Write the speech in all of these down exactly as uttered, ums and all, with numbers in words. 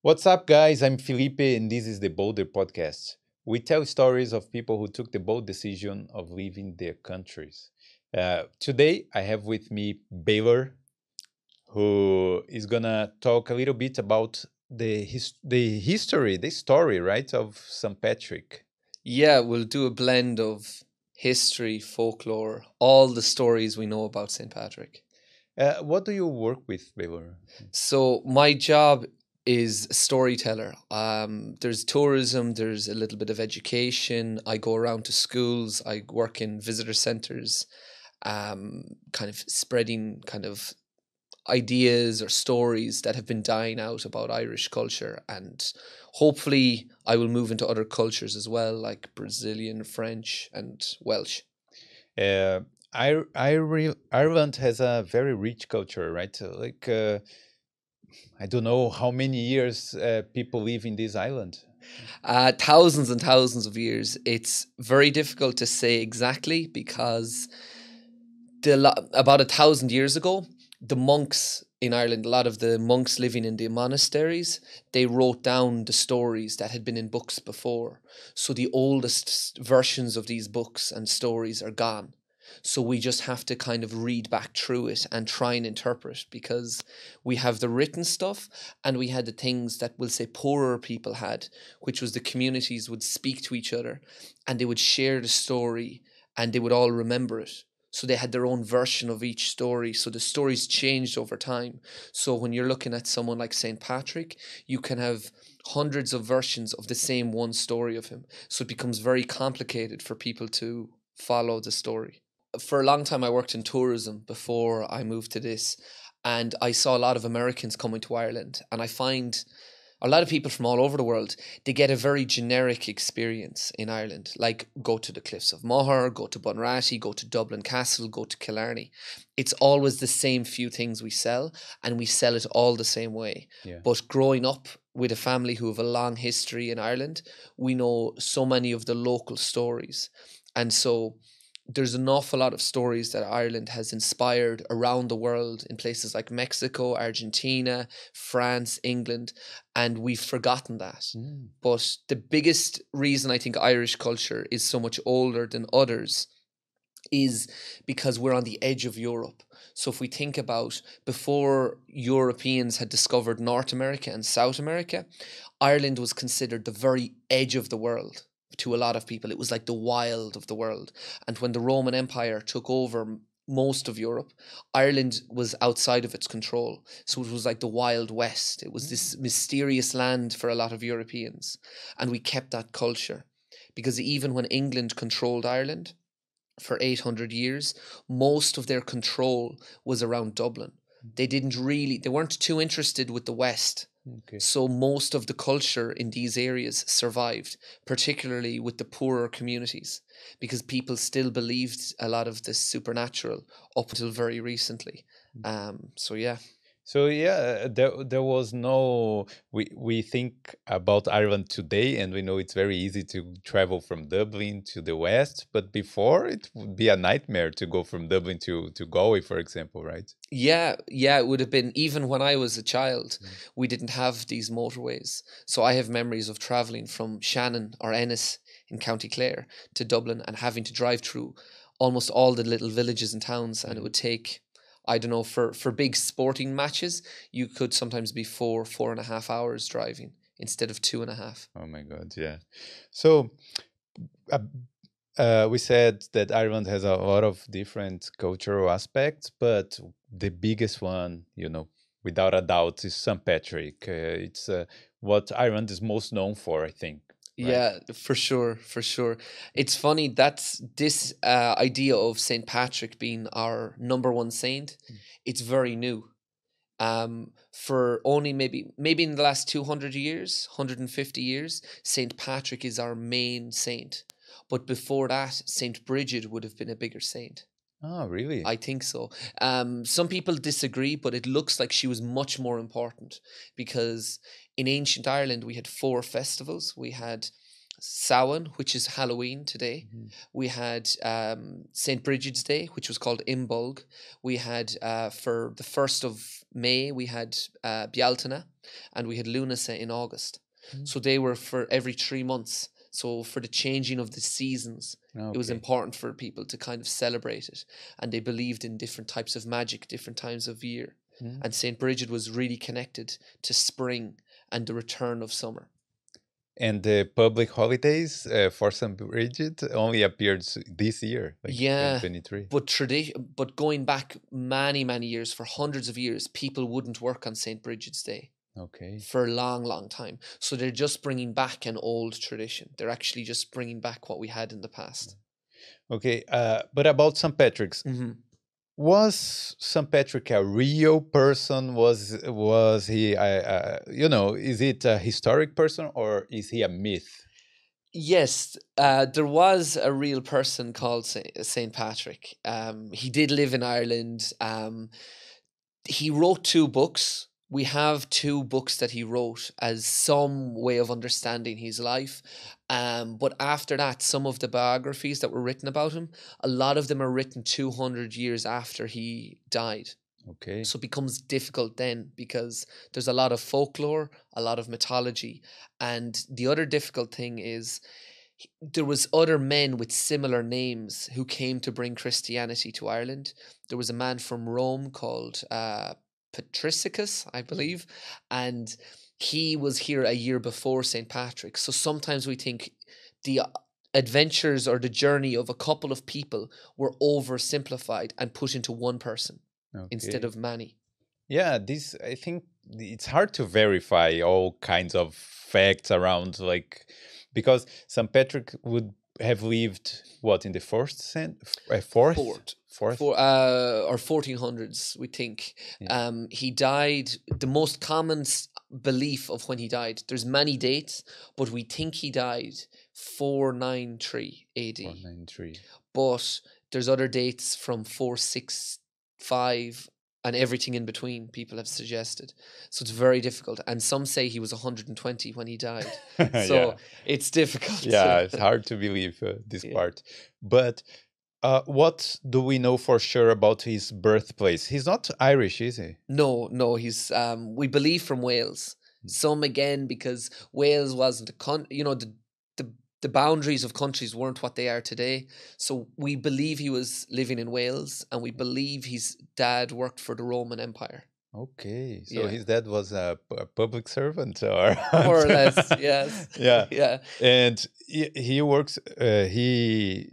What's up, guys? I'm Felipe, and this is the Bolder Podcast. We tell stories of people who took the bold decision of leaving their countries. Uh, today, I have with me Baylor, who is gonna talk a little bit about the his the history, the story, right, of Saint Patrick. Yeah, we'll do a blend of history, folklore, all the stories we know about Saint Patrick. Uh, what do you work with, Baylor? So my job is a storyteller. Um, there's tourism, there's a little bit of education. I go around to schools, I work in visitor centers, um, kind of spreading kind of ideas or stories that have been dying out about Irish culture. And hopefully I will move into other cultures as well, like Brazilian, French, and Welsh. Uh, I, I re- Ireland has a very rich culture, right? Like, uh, I don't know how many years uh, people live in this island. Uh, thousands and thousands of years. It's very difficult to say exactly because the lo- about a thousand years ago, the monks in Ireland, a lot of the monks living in the monasteries, they wrote down the stories that had been in books before. So the oldest versions of these books and stories are gone. So we just have to kind of read back through it and try and interpret, because we have the written stuff and we had the things that we'll say poorer people had, which was the communities would speak to each other and they would share the story and they would all remember it. So they had their own version of each story. So the stories changed over time. So when you're looking at someone like Saint Patrick, you can have hundreds of versions of the same one story of him. So it becomes very complicated for people to follow the story. For a long time, I worked in tourism before I moved to this, and I saw a lot of Americans coming to Ireland, and I find a lot of people from all over the world, they get a very generic experience in Ireland, like go to the Cliffs of Moher, go to Bunratty, go to Dublin Castle, go to Killarney. It's always the same few things we sell, and we sell it all the same way. Yeah. But growing up with a family who have a long history in Ireland, we know so many of the local stories. And so there's an awful lot of stories that Ireland has inspired around the world in places like Mexico, Argentina, France, England, and we've forgotten that. Mm. But the biggest reason I think Irish culture is so much older than others is because we're on the edge of Europe. So if we think about before Europeans had discovered North America and South America, Ireland was considered the very edge of the world. To a lot of people, it was like the wild of the world. And when the Roman Empire took over most of Europe, Ireland was outside of its control. So it was like the Wild West. It was this mysterious land for a lot of Europeans. And we kept that culture, because even when England controlled Ireland for eight hundred years, most of their control was around Dublin. They didn't really, they weren't too interested with the West. Okay. So most of the culture in these areas survived, particularly with the poorer communities, because people still believed a lot of the supernatural up until very recently. Um, so, yeah. So, yeah, there there was no, we, we think about Ireland today and we know it's very easy to travel from Dublin to the West, but before it would be a nightmare to go from Dublin to, to Galway, for example, right? Yeah, yeah, it would have been, even when I was a child, mm. we didn't have these motorways. So I have memories of traveling from Shannon or Ennis in County Clare to Dublin and having to drive through almost all the little villages and towns, mm. and it would take, I don't know, for, for big sporting matches, you could sometimes be four, four and a half hours driving instead of two and a half. Oh my God, yeah. So uh, uh, we said that Ireland has a lot of different cultural aspects, but the biggest one, you know, without a doubt, is Saint Patrick. Uh, it's uh, what Ireland is most known for, I think. Right. Yeah, for sure, for sure. It's funny, that's this uh, idea of Saint Patrick being our number one saint, mm. it's very new. Um, for only maybe, maybe in the last two hundred years, one hundred fifty years, Saint Patrick is our main saint. But before that, Saint Brigid would have been a bigger saint. Oh, really? I think so. Um, some people disagree, but it looks like she was much more important, because in ancient Ireland, we had four festivals. We had Samhain, which is Halloween today. Mm-hmm. We had um, Saint Brigid's Day, which was called Imbolg. We had, uh, for the first of May, we had uh, Bealtaine, and we had Lunasa in August. Mm-hmm. So they were for every three months. So for the changing of the seasons, okay. It was important for people to kind of celebrate it. And they believed in different types of magic, different times of year. Mm-hmm. And Saint Brigid was really connected to spring and the return of summer. And the public holidays uh, for Saint Brigid only appeared this year, like yeah, twenty twenty-three. But tradi- but going back many, many years, for hundreds of years, people wouldn't work on Saint Brigid's Day. Okay. For a long, long time. So they're just bringing back an old tradition. They're actually just bringing back what we had in the past. Okay. Uh, but about Saint Patrick's, mm-hmm. was Saint Patrick a real person? Was was he, uh, uh, you know, is it a historic person or is he a myth? Yes, uh, there was a real person called Saint Patrick. Um, he did live in Ireland. Um, he wrote two books. We have two books that he wrote as some way of understanding his life. Um, but after that, some of the biographies that were written about him, a lot of them are written two hundred years after he died. Okay. So it becomes difficult then because there's a lot of folklore, a lot of mythology. And the other difficult thing is there was other men with similar names who came to bring Christianity to Ireland. There was a man from Rome called... Uh, Patricius, I believe, and he was here a year before Saint Patrick. So sometimes we think the adventures or the journey of a couple of people were oversimplified and put into one person okay. instead of many. Yeah, this I think it's hard to verify all kinds of facts around, like because Saint Patrick would have lived what in the first cent- uh, fourth? fourth fourth Four, uh, or fourteen hundreds we think yeah. um he died. The most common belief of when he died, there's many dates, but we think he died four ninety-three A D four ninety-three, but there's other dates from four sixty-five and everything in between people have suggested. So it's very difficult. And some say he was one hundred twenty when he died. So yeah. It's difficult. Yeah, it's hard to believe uh, this yeah. part. But uh, what do we know for sure about his birthplace? He's not Irish, is he? No, no. He's, um, we believe, from Wales. Some again, because Wales wasn't a country, you know, the, the The boundaries of countries weren't what they are today. So we believe he was living in Wales, and we believe his dad worked for the Roman Empire. Okay. So yeah. his dad was a, a public servant or... More or less, yes. Yeah. yeah. And he, he works... Uh, he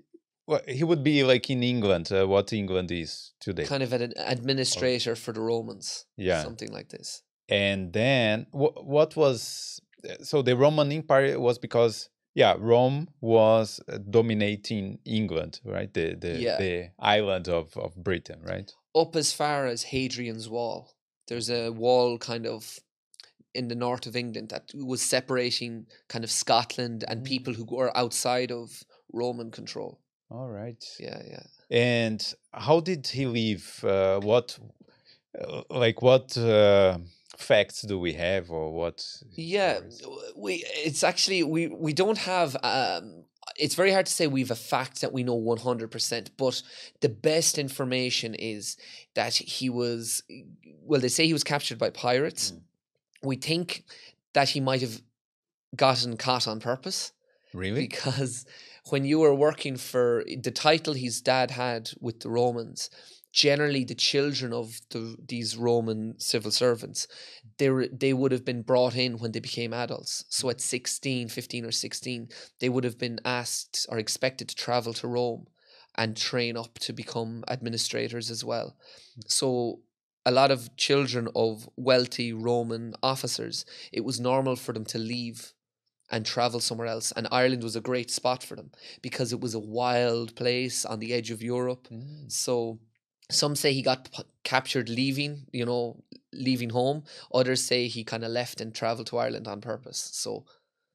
well, he would be like in England, uh, what England is today. Kind of an administrator oh. for the Romans. Yeah. Something like this. And then wh- what was... So the Roman Empire was because... Yeah, Rome was dominating England, right? The the, yeah. the island of, of Britain, right? Up as far as Hadrian's Wall. There's a wall kind of in the north of England that was separating kind of Scotland and people who were outside of Roman control. All right. Yeah, yeah. And how did he leave? Uh, what, like what... Uh, facts do we have or what? Yeah, we it's actually we we don't have um it's very hard to say we've a fact that we know one hundred percent, but the best information is that he was well they say he was captured by pirates. Mm. We think that he might have gotten caught on purpose. Really? Because when you were working for the title his dad had with the Romans, generally the children of the, these Roman civil servants, they were, they would have been brought in when they became adults. So at sixteen, fifteen or sixteen, they would have been asked or expected to travel to Rome and train up to become administrators as well. So a lot of children of wealthy Roman officers, it was normal for them to leave and travel somewhere else. And Ireland was a great spot for them because it was a wild place on the edge of Europe. Mm. So... Some say he got p- captured leaving, you know, leaving home. Others say he kind of left and traveled to Ireland on purpose. So,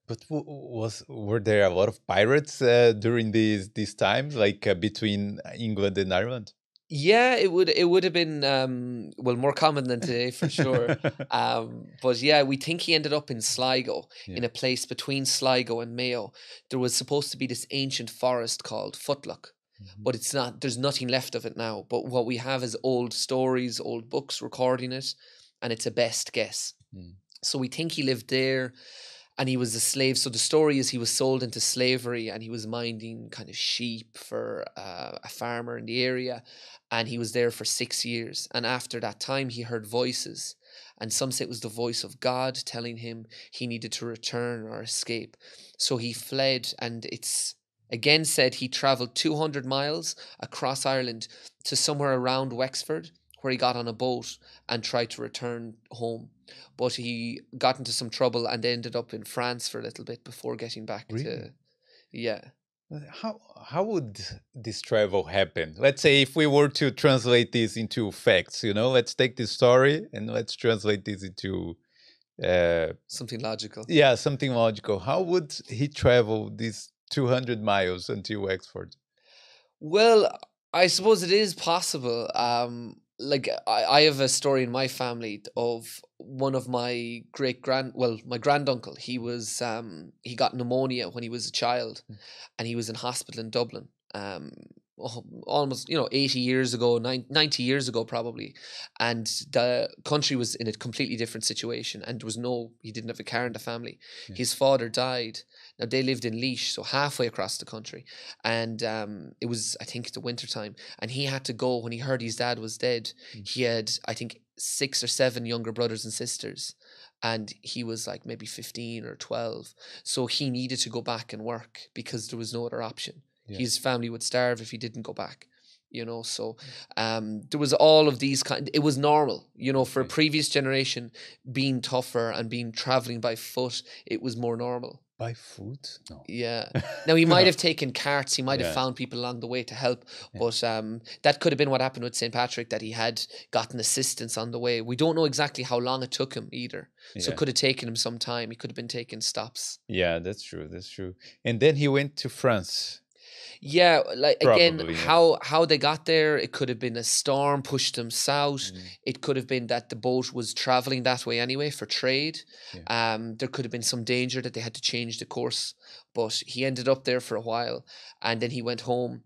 but w- was were there a lot of pirates uh, during these these times, like uh, between England and Ireland? Yeah, it would it would have been um, well, more common than today for sure. um, but yeah, we think he ended up in Sligo, yeah. in a place between Sligo and Mayo. There was supposed to be this ancient forest called Footluck, mm-hmm. but it's not. There's nothing left of it now. But what we have is old stories, old books recording it, and it's a best guess. Mm. So we think he lived there. And he was a slave. So the story is he was sold into slavery and he was minding kind of sheep for uh, a farmer in the area. And he was there for six years. And after that time, he heard voices. And some say it was the voice of God telling him he needed to return or escape. So he fled. And it's again said he traveled two hundred miles across Ireland to somewhere around Wexford, where he got on a boat and tried to return home. But he got into some trouble and ended up in France for a little bit before getting back really? to... Yeah. How how would this travel happen? Let's say if we were to translate this into facts, you know, let's take this story and let's translate this into... Uh, something logical. Yeah, something logical. How would he travel these two hundred miles until Wexford? Well, I suppose it is possible. Um... Like, I, I have a story in my family of one of my great grand, well, my granduncle. He was, um, he got pneumonia when he was a child mm. and he was in hospital in Dublin, um, almost, you know, eighty years ago, ninety years ago, probably. And the country was in a completely different situation and there was no, he didn't have a car in the family. Mm. His father died. Now, they lived in Leash, so halfway across the country. And um, it was, I think, the winter time. And he had to go when he heard his dad was dead. Mm. He had, I think, six or seven younger brothers and sisters. And he was like maybe fifteen or twelve. So he needed to go back and work because there was no other option. Yeah. His family would starve if he didn't go back. You know, so um, there was all of these kind. It was normal, you know, for a previous generation being tougher and being traveling by foot. It was more normal. By foot? No. Yeah. Now, he might have taken carts. He might yeah. have found people along the way to help. Yeah. But um, that could have been what happened with Saint Patrick, that he had gotten assistance on the way. We don't know exactly how long it took him either. Yeah. So it could have taken him some time. He could have been taking stops. Yeah, that's true. That's true. And then he went to France. Yeah, like Probably, again, yeah. how how they got there, it could have been a storm pushed them south. Mm. It could have been that the boat was traveling that way anyway for trade. Yeah. Um, there could have been some danger that they had to change the course. But he ended up there for a while, and then he went home.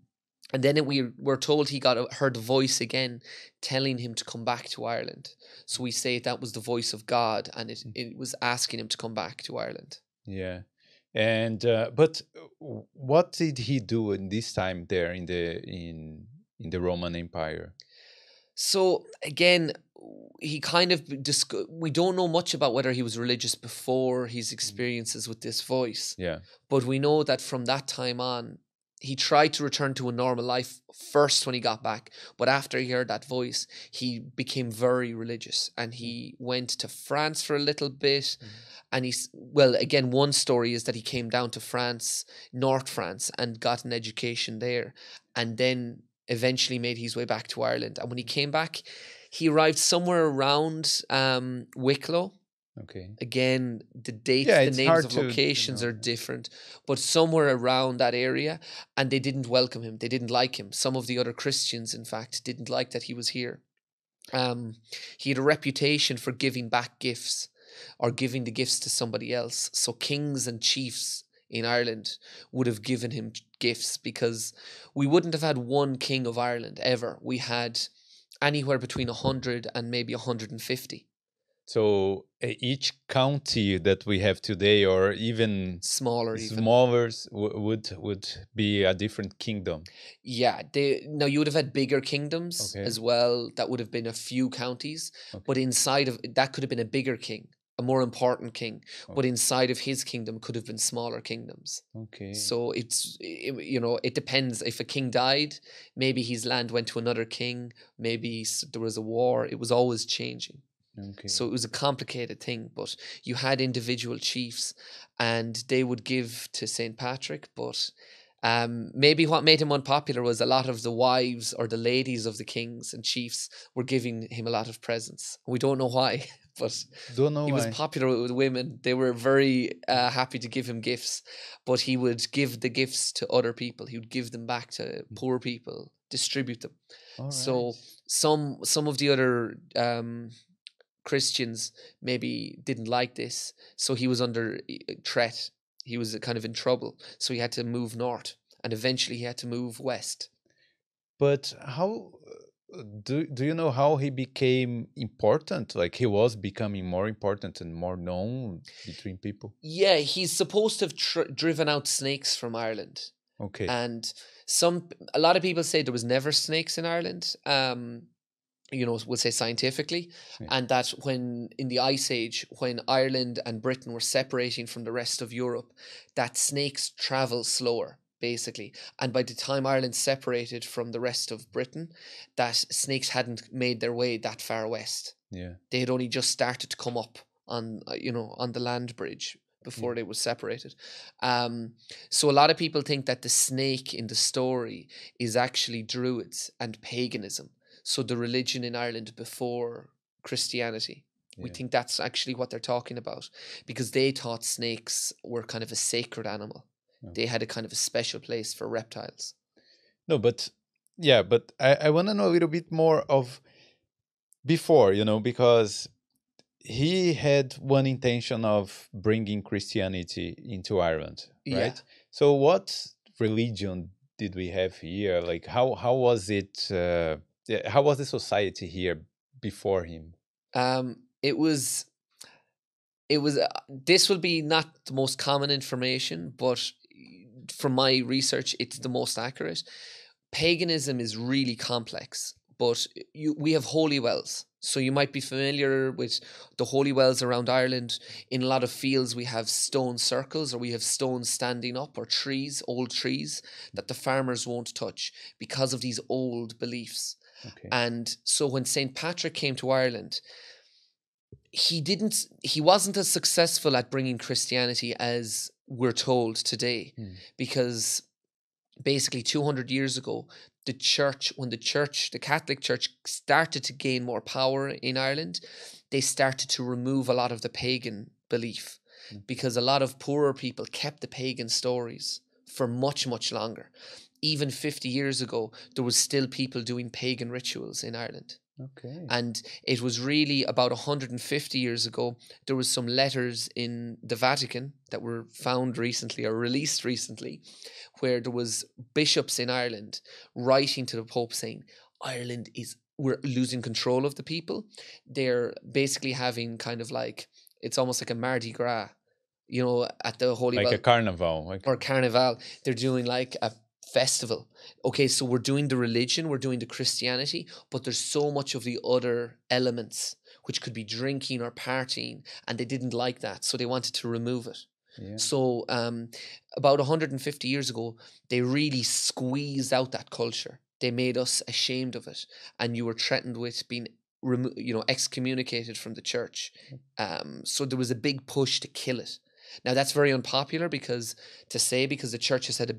And then it, we were told he got heard a voice again telling him to come back to Ireland. So we say that was the voice of God, and it, mm. it was asking him to come back to Ireland. Yeah. And uh, but what did he do in this time there in the in in the Roman Empire? So again, he kind of we don't know much about whether he was religious before his experiences with this voice. Yeah, but we know that from that time on, he tried to return to a normal life first when he got back. But after he heard that voice, he became very religious, and he went to France for a little bit. Mm. And he's, well, again, one story is that he came down to France, North France, and got an education there, and then eventually made his way back to Ireland. And when he came back, he arrived somewhere around um, Wicklow. Okay. Again, the dates, yeah, the names of to, locations you know, are different, but somewhere around that area, and they didn't welcome him. They didn't like him. Some of the other Christians, in fact, didn't like that he was here. Um, he had a reputation for giving back gifts, or giving the gifts to somebody else. So kings and chiefs in Ireland would have given him gifts, because we wouldn't have had one king of Ireland ever. We had anywhere between a hundred and maybe a hundred and fifty. So each county that we have today, or even smaller, smaller even. would would be a different kingdom. Yeah, they now you would have had bigger kingdoms okay. as well. That would have been a few counties, okay. but inside of that could have been a bigger king, a more important king. Okay. But inside of his kingdom could have been smaller kingdoms. Okay. So it's it, you know it depends. If a king died, maybe his land went to another king. Maybe there was a war. It was always changing. Okay. So it was a complicated thing, but you had individual chiefs and they would give to Saint Patrick. But um, maybe what made him unpopular was a lot of the wives or the ladies of the kings and chiefs were giving him a lot of presents. We don't know why, but don't know he why. was popular with women. They were very uh, happy to give him gifts, but he would give the gifts to other people. He would give them back to poor people distribute them. All right. So some some of the other um, Christians maybe didn't like this, so he was under threat. He was kind of in trouble, so he had to move north, and eventually he had to move west. But how do do you know how he became important? Like, he was becoming more important and more known between people. Yeah, he's supposed to have tr driven out snakes from Ireland. Okay. And some a lot of people say there was never snakes in Ireland. Um, you know, we'll say scientifically, yeah. And that when in the Ice Age, when Ireland and Britain were separating from the rest of Europe, that snakes travel slower, basically. And by the time Ireland separated from the rest of Britain, that snakes hadn't made their way that far west. Yeah, they had only just started to come up on, you know, on the land bridge before yeah. they were separated. Um, so a lot of people think that the snake in the story is actually Druids and paganism. So the religion in Ireland before Christianity, yeah. we think that's actually what they're talking about, because they thought snakes were kind of a sacred animal. Oh. They had a kind of a special place for reptiles. No, but yeah, but I, I want to know a little bit more of before, you know, because he had one intention of bringing Christianity into Ireland, right? Yeah. So what religion did we have here? Like, how, how was it... Uh, Yeah, how was the society here before him? Um, it was, it was. Uh, this will be not the most common information, but from my research, it's the most accurate. Paganism is really complex, but you, we have holy wells. So you might be familiar with the holy wells around Ireland. In a lot of fields, we have stone circles, or we have stones standing up, or trees, old trees that the farmers won't touch because of these old beliefs. Okay. And so when Saint Patrick came to Ireland, he didn't, he wasn't as successful at bringing Christianity as we're told today, mm. because basically two hundred years ago, the church, when the church, the Catholic Church started to gain more power in Ireland, they started to remove a lot of the pagan belief, mm. because a lot of poorer people kept the pagan stories for much, much longer. Even fifty years ago, there was still people doing pagan rituals in Ireland. Okay. And it was really about one hundred fifty years ago, there was some letters in the Vatican that were found recently, or released recently, where there was bishops in Ireland writing to the Pope saying, Ireland is, we're losing control of the people. They're basically having kind of like, it's almost like a Mardi Gras, you know, at the Holy... Like Bel a carnival. Like or carnival. They're doing like a festival. Okay, so we're doing the religion, we're doing the Christianity, but there's so much of the other elements, which could be drinking or partying, and they didn't like that, so they wanted to remove it. Yeah. So um, about one hundred fifty years ago, they really squeezed out that culture. They made us ashamed of it, and you were threatened with being, you know, excommunicated from the church. Um, so there was a big push to kill it. Now, that's very unpopular because to say, because the church has had a,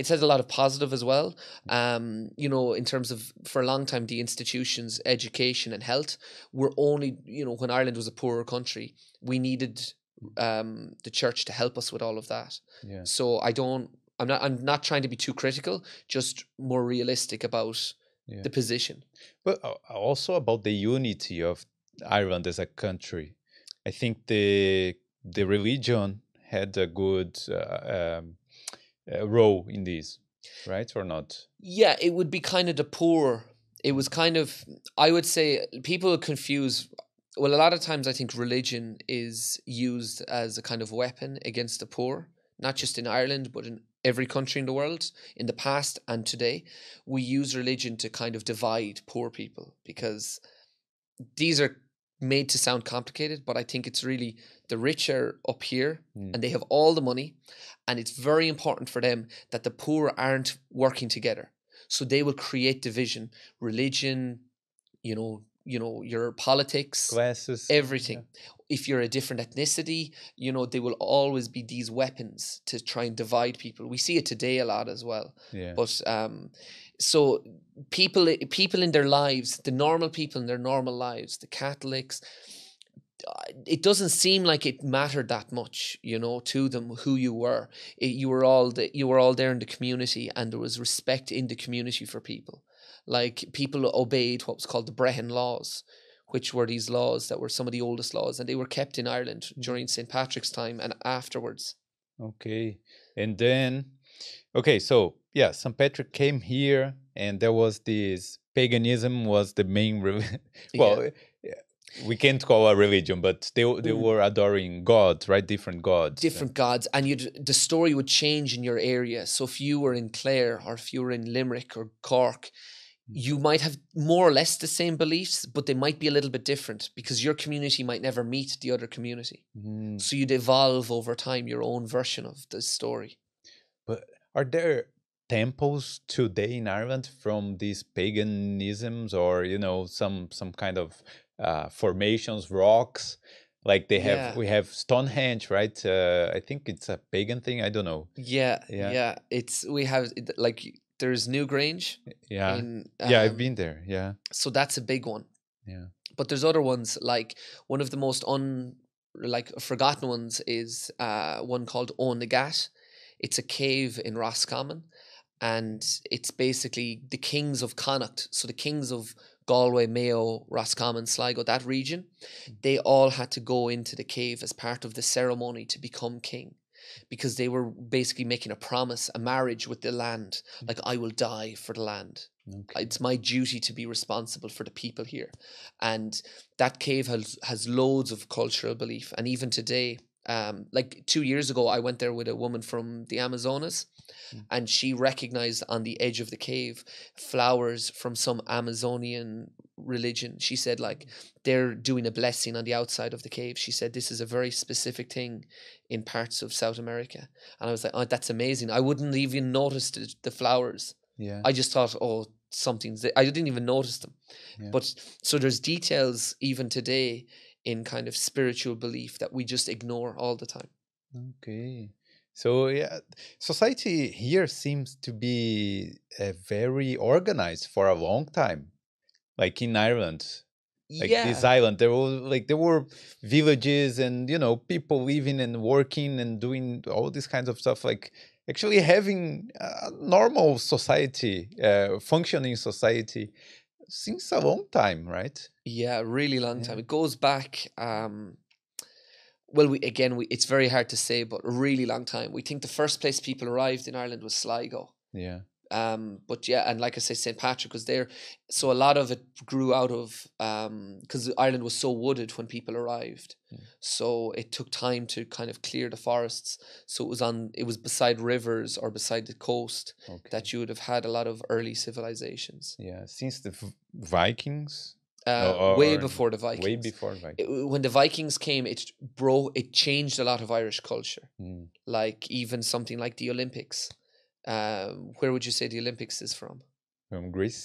it says a lot of positive as well, um, you know, in terms of, for a long time, the institutions, education and health were only, you know, when Ireland was a poorer country, we needed um, the church to help us with all of that. Yeah. So I don't, I'm not, I'm not trying to be too critical, just more realistic about yeah. the position. But also about the unity of Ireland as a country. I think the... the religion had a good uh, um, uh, role in this, right? Or not? Yeah, it would be kind of the poor. It was kind of, I would say, people confuse, well, a lot of times I think religion is used as a kind of weapon against the poor, not just in Ireland, but in every country in the world, in the past and today. We use religion to kind of divide poor people, because these are made to sound complicated, but I think it's really the rich are up here mm. and they have all the money, and it's very important for them that the poor aren't working together. So they will create division, religion, you know, you know, your politics, classes, everything. Yeah. If you're a different ethnicity, you know, there will always be these weapons to try and divide people. We see it today a lot as well. Yeah. But um, so people, people in their lives, the normal people in their normal lives, the Catholics, it doesn't seem like it mattered that much, you know, to them who you were. It, you were all the, you were all there in the community, and there was respect in the community for people. Like, people obeyed what was called the Brehon laws, which were these laws that were some of the oldest laws, and they were kept in Ireland during Saint Patrick's time and afterwards. Okay. And then, okay, so, yeah, Saint Patrick came here, and there was this, paganism was the main, re- well, yeah. We can't call a religion, but they they mm. were adoring gods, right? Different gods. Different yeah. gods. And you'd, the story would change in your area. So if you were in Clare or if you were in Limerick or Cork, you might have more or less the same beliefs, but they might be a little bit different because your community might never meet the other community. Mm. So you'd evolve over time your own version of the story. But are there temples today in Ireland from these paganisms or, you know, some some kind of... Uh, formations, rocks, like they have, yeah. we have Stonehenge, right? Uh, I think it's a pagan thing. I don't know. Yeah, yeah, yeah. It's, we have, like, there's Newgrange. Yeah, in, um, yeah, I've been there, yeah. So that's a big one. Yeah. But there's other ones, like, one of the most un, like, forgotten ones is uh, one called Owen the Gat. It's a cave in Roscommon, and it's basically the kings of Connacht, so the kings of Galway, Mayo, Roscommon, Sligo, that region, they all had to go into the cave as part of the ceremony to become king because they were basically making a promise, a marriage with the land. Like, I will die for the land. Okay. It's my duty to be responsible for the people here. And that cave has, has loads of cultural belief. And even today, um, like two years ago, I went there with a woman from the Amazonas. Mm. And she recognized on the edge of the cave flowers from some Amazonian religion. She said, like, they're doing a blessing on the outside of the cave. She said, this is a very specific thing in parts of South America. And I was like, oh, that's amazing. I wouldn't even notice the, the flowers. Yeah. I just thought, oh, something's there. I didn't even notice them. Yeah. But so there's details even today in kind of spiritual belief that we just ignore all the time. Okay. So, yeah, society here seems to be uh, very organized for a long time, like in Ireland, like yeah. this island, there were like there were villages and, you know, people living and working and doing all these kinds of stuff, like actually having a normal society, uh, functioning society since a long time, right? Yeah, really long time. Yeah. It goes back... Um, Well, we again, we, it's very hard to say, but a really long time. We think the first place people arrived in Ireland was Sligo. Yeah. Um. But yeah, and like I say, Saint Patrick was there. So a lot of it grew out of, um, because Ireland was so wooded when people arrived. Yeah. So it took time to kind of clear the forests. So it was on, it was beside rivers or beside the coast okay. that you would have had a lot of early civilizations. Yeah, since the v- Vikings... Uh, or, way or before the Vikings. Way before the Vikings. It, when the Vikings came, it bro, it changed a lot of Irish culture. Mm. Like even something like the Olympics. Uh, where would you say the Olympics is from? From Greece.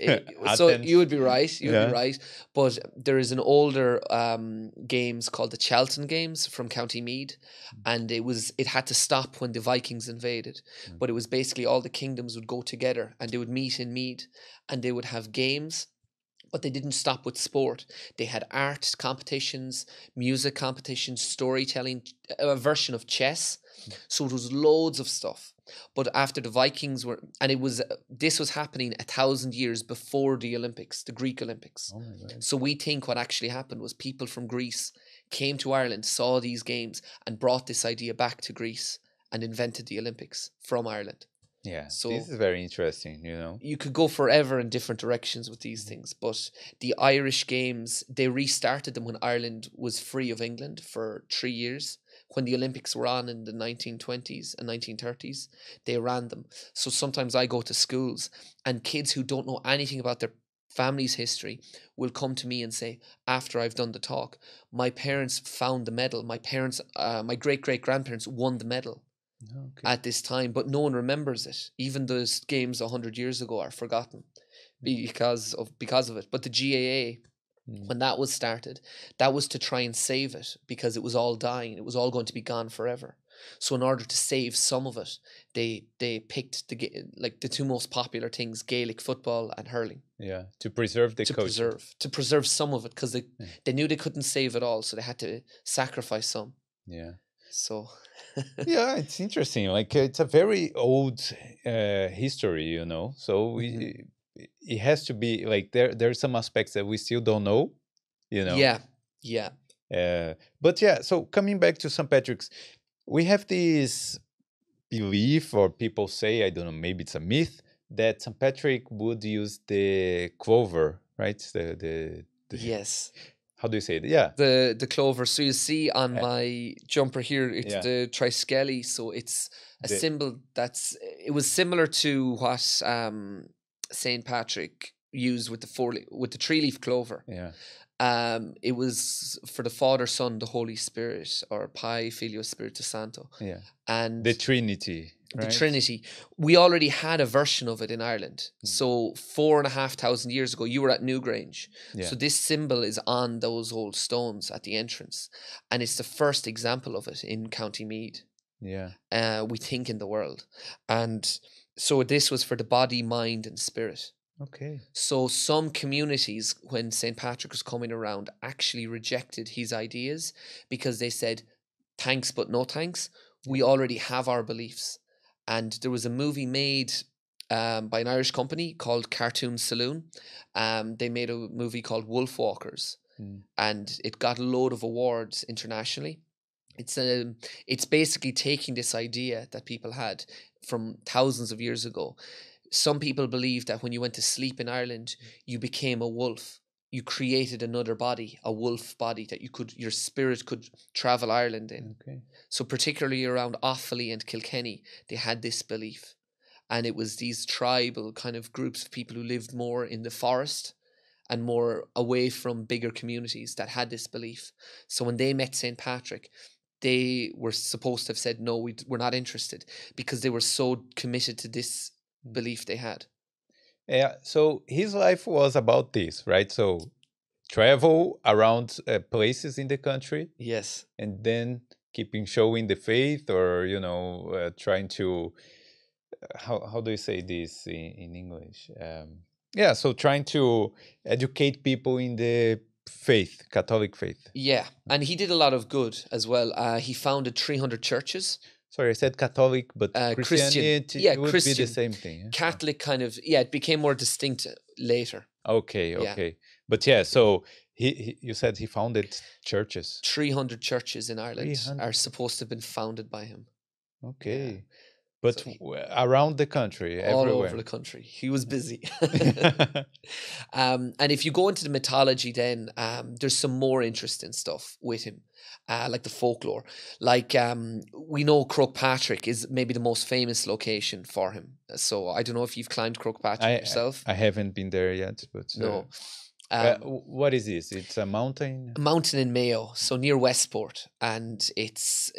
It, so you would be right. You would yeah. be right. But there is an older um, games called the Charlton Games from County Meath, mm. and it was it had to stop when the Vikings invaded. Mm. But it was basically all the kingdoms would go together and they would meet in Meath, and they would have games. But they didn't stop with sport. They had art competitions, music competitions, storytelling, a version of chess. So it was loads of stuff. But after the Vikings were, and it was, this was happening a thousand years before the Olympics, the Greek Olympics. Oh my God. So we think what actually happened was people from Greece came to Ireland, saw these games and brought this idea back to Greece and invented the Olympics from Ireland. Yeah, so this is very interesting, you know. You could go forever in different directions with these mm-hmm. things, but the Irish games, they restarted them when Ireland was free of England for three years. When the Olympics were on in the nineteen twenties and nineteen thirties, they ran them. So sometimes I go to schools and kids who don't know anything about their family's history will come to me and say, after I've done the talk, my parents found the medal. My parents, uh, my great-great-grandparents won the medal. Okay. At this time, but no one remembers it. Even those games one hundred years ago are forgotten because of because of it. But the G A A, mm. when that was started, that was to try and save it because it was all dying. It was all going to be gone forever. So in order to save some of it, they they picked the like the two most popular things, Gaelic football and hurling. Yeah, to preserve the to culture. preserve to preserve some of it because they yeah. they knew they couldn't save it all, so they had to sacrifice some. Yeah. So yeah, it's interesting, like it's a very old uh, history, you know, so we, mm-hmm. it has to be like there there are some aspects that we still don't know, you know. Yeah, yeah. Uh, but yeah, so coming back to Saint Patrick's, we have this belief, or people say, I don't know, maybe it's a myth, that Saint Patrick would use the clover, right? The the, the yes. How do you say it? Yeah. The the clover. So you see on uh, my jumper here, it's yeah. the triskeli. So it's a the, symbol that's, it was similar to what um, Saint Patrick used with the four with the tree leaf clover. Yeah. Um, it was for the Father, Son, the Holy Spirit, or Pi, Filio, Spirito Santo. Yeah. And the Trinity. Right? The Trinity. We already had a version of it in Ireland. Mm. So four and a half thousand years ago, you were at Newgrange. Yeah. So this symbol is on those old stones at the entrance. And it's the first example of it in County Meath. Yeah. Uh, we think in the world. And so this was for the body, mind, and spirit. Okay. So some communities, when Saint Patrick was coming around, actually rejected his ideas because they said, thanks, but no thanks. We already have our beliefs. And there was a movie made um, by an Irish company called Cartoon Saloon. Um, they made a movie called Wolf Walkers, mm. and it got a load of awards internationally. It's a, it's basically taking this idea that people had from thousands of years ago. Some people believe that when you went to sleep in Ireland, you became a wolf. You created another body, a wolf body that you could, your spirit could travel Ireland in. Okay. So particularly around Offaly and Kilkenny, they had this belief. And it was these tribal kind of groups of people who lived more in the forest and more away from bigger communities that had this belief. So when they met Saint Patrick, they were supposed to have said, no, we, we're not interested, because they were so committed to this belief they had. Yeah, so his life was about this, right? So travel around uh, places in the country. Yes. And then keeping showing the faith, or, you know, uh, trying to, uh, how, how do you say this in, in English? Um, yeah, so trying to educate people in the faith, Catholic faith. Yeah, and he did a lot of good as well. Uh, he founded three hundred churches. Sorry, I said Catholic, but uh, Christianity Christian. yeah, would Christian. be the same thing. Yeah? Catholic kind of, yeah, it became more distinct later. Okay, okay. Yeah. But yeah, so he, he, you said he founded churches. three hundred churches in Ireland are supposed to have been founded by him. Okay. Yeah. But so he, around the country, all everywhere. over the country. He was busy. um, and if you go into the mythology then, um, there's some more interesting stuff with him, uh, like the folklore. Like um, we know Croagh Patrick is maybe the most famous location for him. So I don't know if you've climbed Croagh Patrick I, yourself. I, I haven't been there yet. but uh, No. Um, uh, what is this? It's a mountain? A mountain in Mayo, so near Westport. And it's...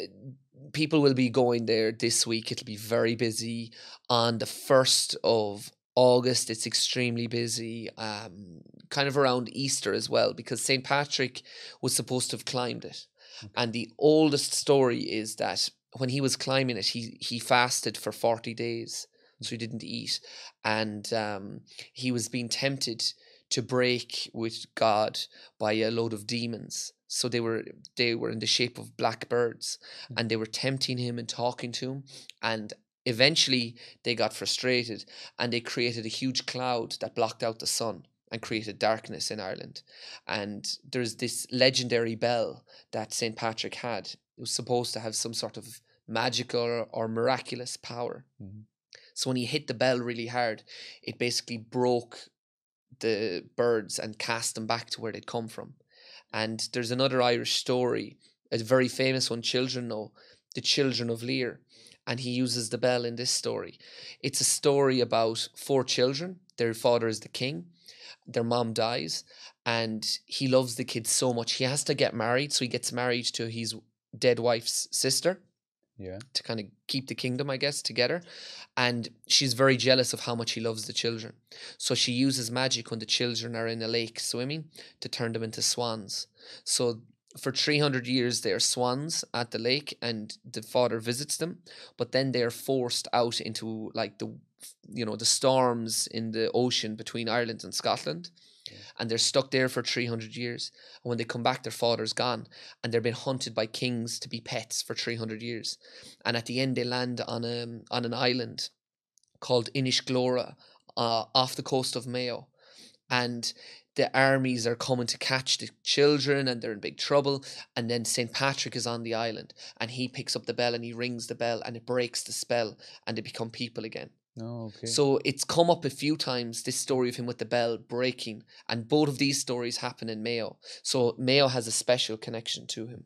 people will be going there this week. It'll be very busy. On the first of August, it's extremely busy, um, kind of around Easter as well, because Saint Patrick was supposed to have climbed it. Okay. And the oldest story is that when he was climbing it, he, he fasted for forty days, so he didn't eat. And um, he was being tempted to break with God by a load of demons. So they were they were in the shape of black birds, and they were tempting him and talking to him. And eventually they got frustrated, and they created a huge cloud that blocked out the sun and created darkness in Ireland. And there's this legendary bell that Saint Patrick had. It was supposed to have some sort of magical or, or miraculous power. Mm-hmm. So when he hit the bell really hard, it basically broke the birds and cast them back to where they'd come from. And there's another Irish story, a very famous one, children know, the Children of Lear. And he uses the bell in this story. It's a story about four children. Their father is the king. Their mom dies. And he loves the kids so much. He has to get married. So he gets married to his dead wife's sister. Yeah. To kind of keep the kingdom, I guess, together. And she's very jealous of how much he loves the children. So she uses magic when the children are in a lake swimming to turn them into swans. So for three hundred years, they are swans at the lake, and the father visits them. But then they are forced out into like the, you know, the storms in the ocean between Ireland and Scotland. Yeah. And they're stuck there for three hundred years. And when they come back, their father's gone. And they've been hunted by kings to be pets for three hundred years. And at the end, they land on, a, on an island called Inishglora uh, off the coast of Mayo, and the armies are coming to catch the children, and they're in big trouble. And then Saint Patrick is on the island, and he picks up the bell and he rings the bell, and it breaks the spell, and they become people again. Oh, okay. So it's come up a few times, this story of him with the bell breaking, and both of these stories happen in Mayo. So Mayo has a special connection to him.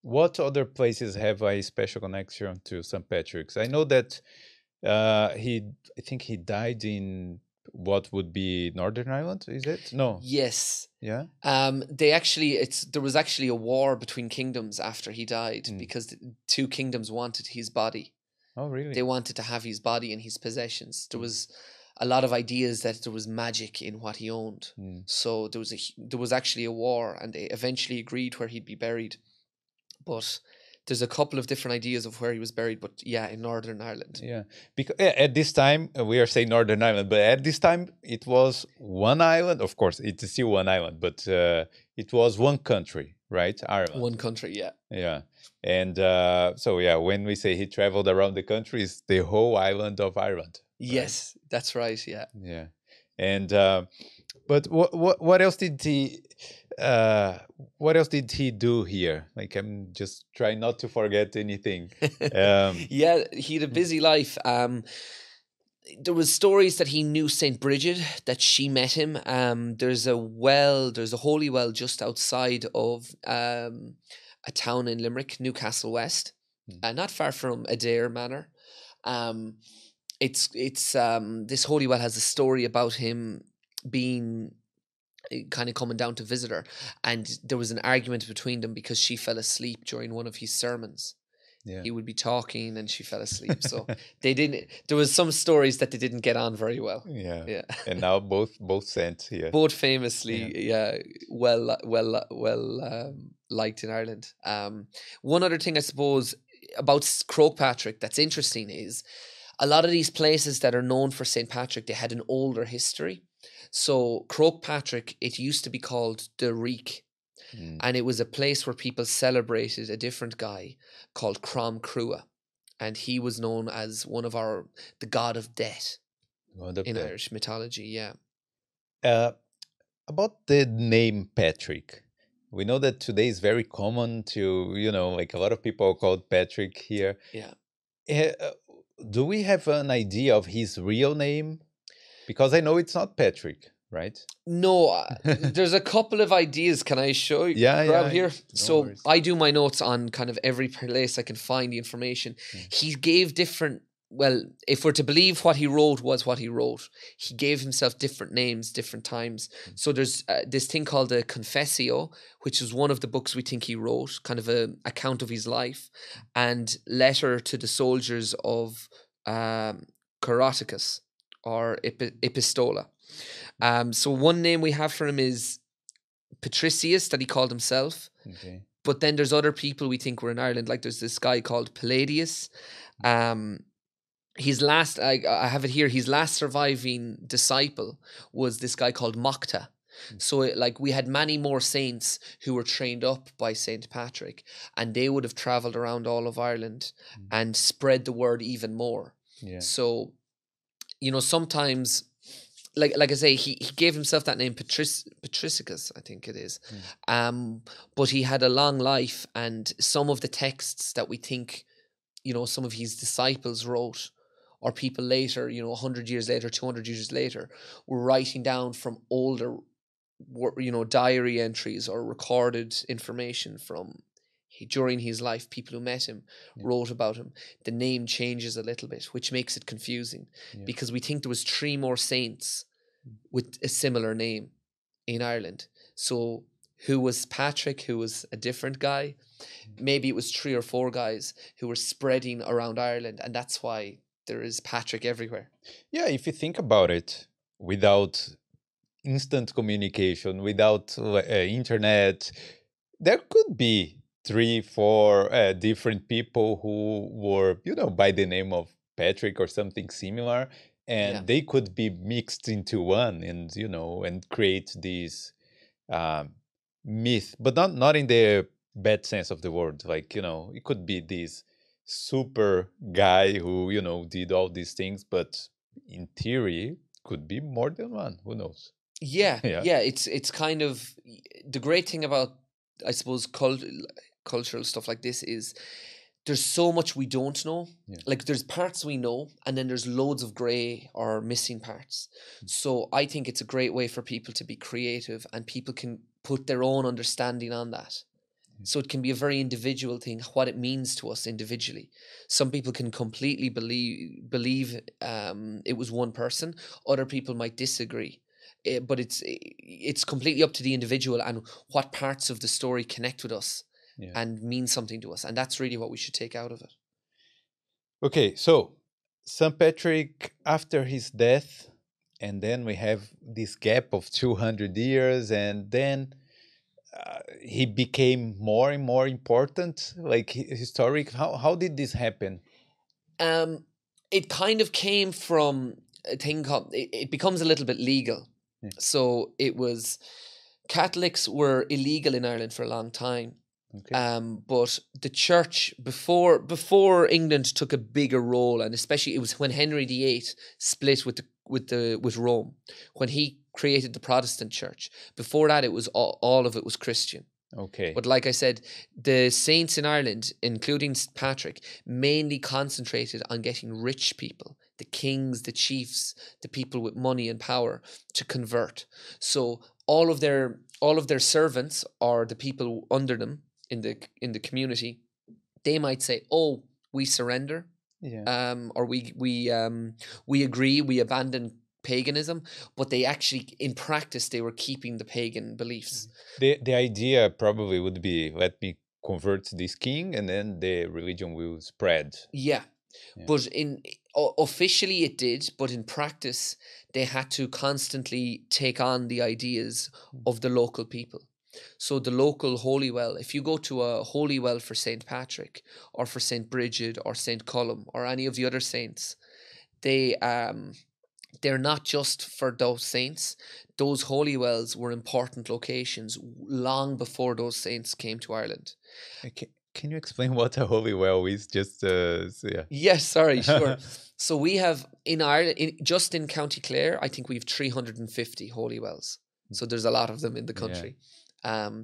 What other places have a special connection to Saint Patrick's? I know that uh, he, I think he died in what would be Northern Ireland, is it? No. Yes. Yeah. Um. They actually, it's there was actually a war between kingdoms after he died mm. because the two kingdoms wanted his body. Oh, really? They wanted to have his body and his possessions. There was a lot of ideas that there was magic in what he owned. Mm. So there was a, there was actually a war, and they eventually agreed where he'd be buried. But there's a couple of different ideas of where he was buried. But yeah, in Northern Ireland. Yeah, because at this time, we are saying Northern Ireland, but at this time, it was one island. Of course, it's still one island, but uh, it was one country. Right, Ireland. One country, yeah. Yeah. And uh, so, yeah, when we say he traveled around the country, it's the whole island of Ireland. Right? Yes, that's right, yeah. Yeah. And, uh, but what wh what else did he, uh, what else did he do here? Like, I'm just trying not to forget anything. Um, yeah, he had a busy life. Um, there was stories that he knew Saint Brigid, that she met him. Um, there's a well, there's a holy well just outside of um, a town in Limerick, Newcastle West, mm. uh, not far from Adair Manor. Um, it's it's um, this holy well has a story about him being kind of coming down to visit her, and there was an argument between them because she fell asleep during one of his sermons. Yeah. He would be talking and she fell asleep. So they didn't, there was some stories that they didn't get on very well. Yeah. Yeah. And now both, both saints here. Both famously, yeah, yeah well, well, well um, liked in Ireland. Um, one other thing I suppose about Croagh Patrick that's interesting is a lot of these places that are known for Saint Patrick, they had an older history. So Croagh Patrick, it used to be called the Reek. Mm. And it was a place where people celebrated a different guy called Croagh, and he was known as one of our the god of death god of in death. Irish mythology. Yeah. Uh, about the name Patrick, we know that today is very common to you know like a lot of people are called Patrick here. Yeah. Uh, do we have an idea of his real name? Because I know it's not Patrick. Right? No, uh, there's a couple of ideas. Can I show you? Yeah, yeah. Here? No so worries. I do my notes on kind of every place I can find the information. Mm. He gave different, well, if we're to believe what he wrote was what he wrote, he gave himself different names, different times. Mm. So there's uh, this thing called the Confessio, which is one of the books we think he wrote, kind of an account of his life, and letter to the soldiers of um, Coroticus or Epi Epistola. Um, so one name we have for him is Patricius that he called himself. Okay. But then there's other people we think were in Ireland. Like there's this guy called Palladius. Um, his last, I, I have it here, his last surviving disciple was this guy called Mocta. Mm-hmm. So it, like we had many more saints who were trained up by Saint Patrick, and they would have traveled around all of Ireland mm-hmm. and spread the word even more. Yeah. So, you know, sometimes... Like like I say, he, he gave himself that name, Patric Patricicus, I think it is. Mm. Um, but he had a long life, and some of the texts that we think, you know, some of his disciples wrote, or people later, you know, a hundred years later, two hundred years later, were writing down from older, you know, diary entries or recorded information from he, during his life, people who met him yeah. wrote about him. The name changes a little bit, which makes it confusing yeah. because we think there was three more saints with a similar name in Ireland. So who was Patrick, who was a different guy? Maybe it was three or four guys who were spreading around Ireland, and that's why there is Patrick everywhere. Yeah, if you think about it, without instant communication, without uh, internet, there could be three, four uh, different people who were, you know, by the name of Patrick or something similar, and yeah. they could be mixed into one, and you know, and create this um, myth, but not not in the bad sense of the word. Like you know, it could be this super guy who you know did all these things, but in theory, could be more than one. Who knows? Yeah, yeah. yeah it's it's kind of the great thing about, I suppose, cult, cultural stuff like this is there's so much we don't know. Yeah. Like there's parts we know, and then there's loads of grey or missing parts. Mm-hmm. So I think it's a great way for people to be creative, and people can put their own understanding on that. Mm-hmm. So it can be a very individual thing, what it means to us individually. Some people can completely believe believe um, it was one person. Other people might disagree. It, but it's it's completely up to the individual and what parts of the story connect with us yeah. and mean something to us. And that's really what we should take out of it. Okay, so Saint Patrick, after his death, and then we have this gap of two hundred years, and then uh, he became more and more important, like historic. How, how did this happen? Um, it kind of came from a thing called, it, it becomes a little bit legal. So it was, Catholics were illegal in Ireland for a long time. Okay. Um, but the church, before before England took a bigger role, and especially it was when Henry the Eighth split with the, with the with Rome, when he created the Protestant church. Before that, it was all, all of it was Christian. Okay. But like I said, the saints in Ireland, including Saint Patrick, mainly concentrated on getting rich people, the kings, the chiefs, the people with money and power, to convert. So all of their all of their servants or the people under them in the in the community, they might say, "Oh, we surrender," yeah. um, or we we um, we agree, we abandon paganism, but they actually, in practice, they were keeping the pagan beliefs. The the idea probably would be, let me convert this king, and then the religion will spread. Yeah, yeah. But in officially it did, but in practice, they had to constantly take on the ideas of the local people. So the local holy well, if you go to a holy well for Saint Patrick or for Saint Brigid or Saint Colum or any of the other saints, they um. They're not just for those saints. Those holy wells were important locations long before those saints came to Ireland. Okay. Can you explain what a holy well is? Just uh, so yeah. Yes, yeah, sorry, sure. So we have in Ireland, in, just in County Clare, I think we have three hundred fifty holy wells. So there's a lot of them in the country. Yeah. Um,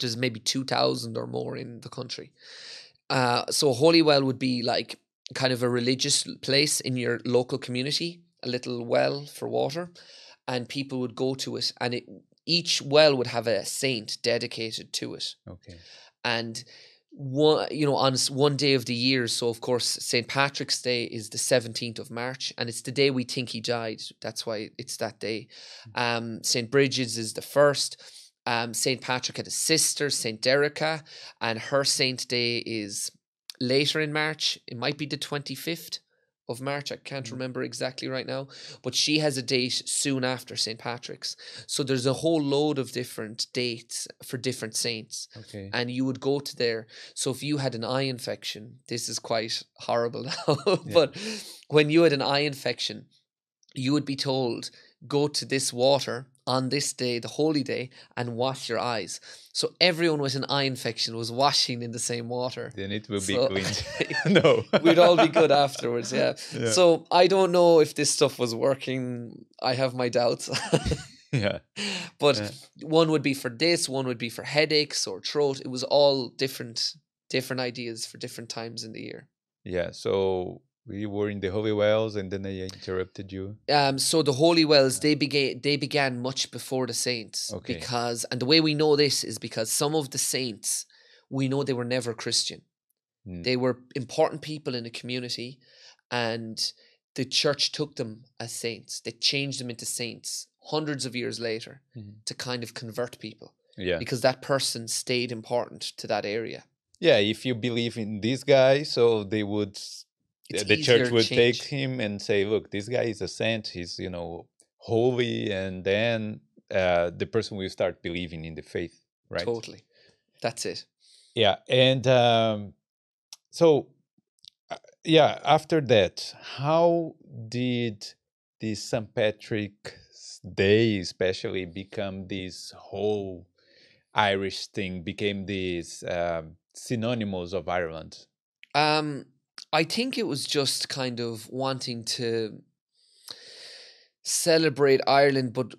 there's maybe two thousand or more in the country. Uh, so a holy well would be like kind of a religious place in your local community. A little well for water, and people would go to it, and it, each well would have a saint dedicated to it. Okay. And one, you know, on one day of the year, so of course Saint Patrick's Day is the seventeenth of March, and it's the day we think he died. That's why it's that day. Um, Saint Brigid's is the first. Um, Saint Patrick had a sister, Saint Derica, and her saint day is later in March. It might be the twenty-fifth of March, I can't remember exactly right now, but she has a date soon after Saint Patrick's. So there's a whole load of different dates for different saints. Okay. And you would go to there. So if you had an eye infection, this is quite horrible now, but yeah. when you had an eye infection, you would be told, go to this water on this day, the holy day, and wash your eyes. So everyone with an eye infection was washing in the same water. Then it will so, be clean. No. We'd all be good afterwards, yeah. yeah. So I don't know if this stuff was working. I have my doubts. yeah. But yeah. one would be for this, one would be for headaches or throat. It was all different, different ideas for different times in the year. Yeah, so... We were in the holy wells, and then I interrupted you. Um, so the holy wells, they began they began much before the saints, okay. because, and the way we know this is because some of the saints, we know they were never Christian. Mm. They were important people in the community, and the church took them as saints. They changed them into saints hundreds of years later mm-hmm. to kind of convert people, yeah, because that person stayed important to that area. Yeah, if you believe in this guy, so they would. It's the church would take him and say, look, this guy is a saint, he's, you know, holy, and then uh, the person will start believing in the faith, right? Totally. That's it. Yeah. And um, so, uh, yeah, after that, how did the Saint Patrick's Day especially become this whole Irish thing, became these uh, synonymous of Ireland? Um. I think it was just kind of wanting to celebrate Ireland, but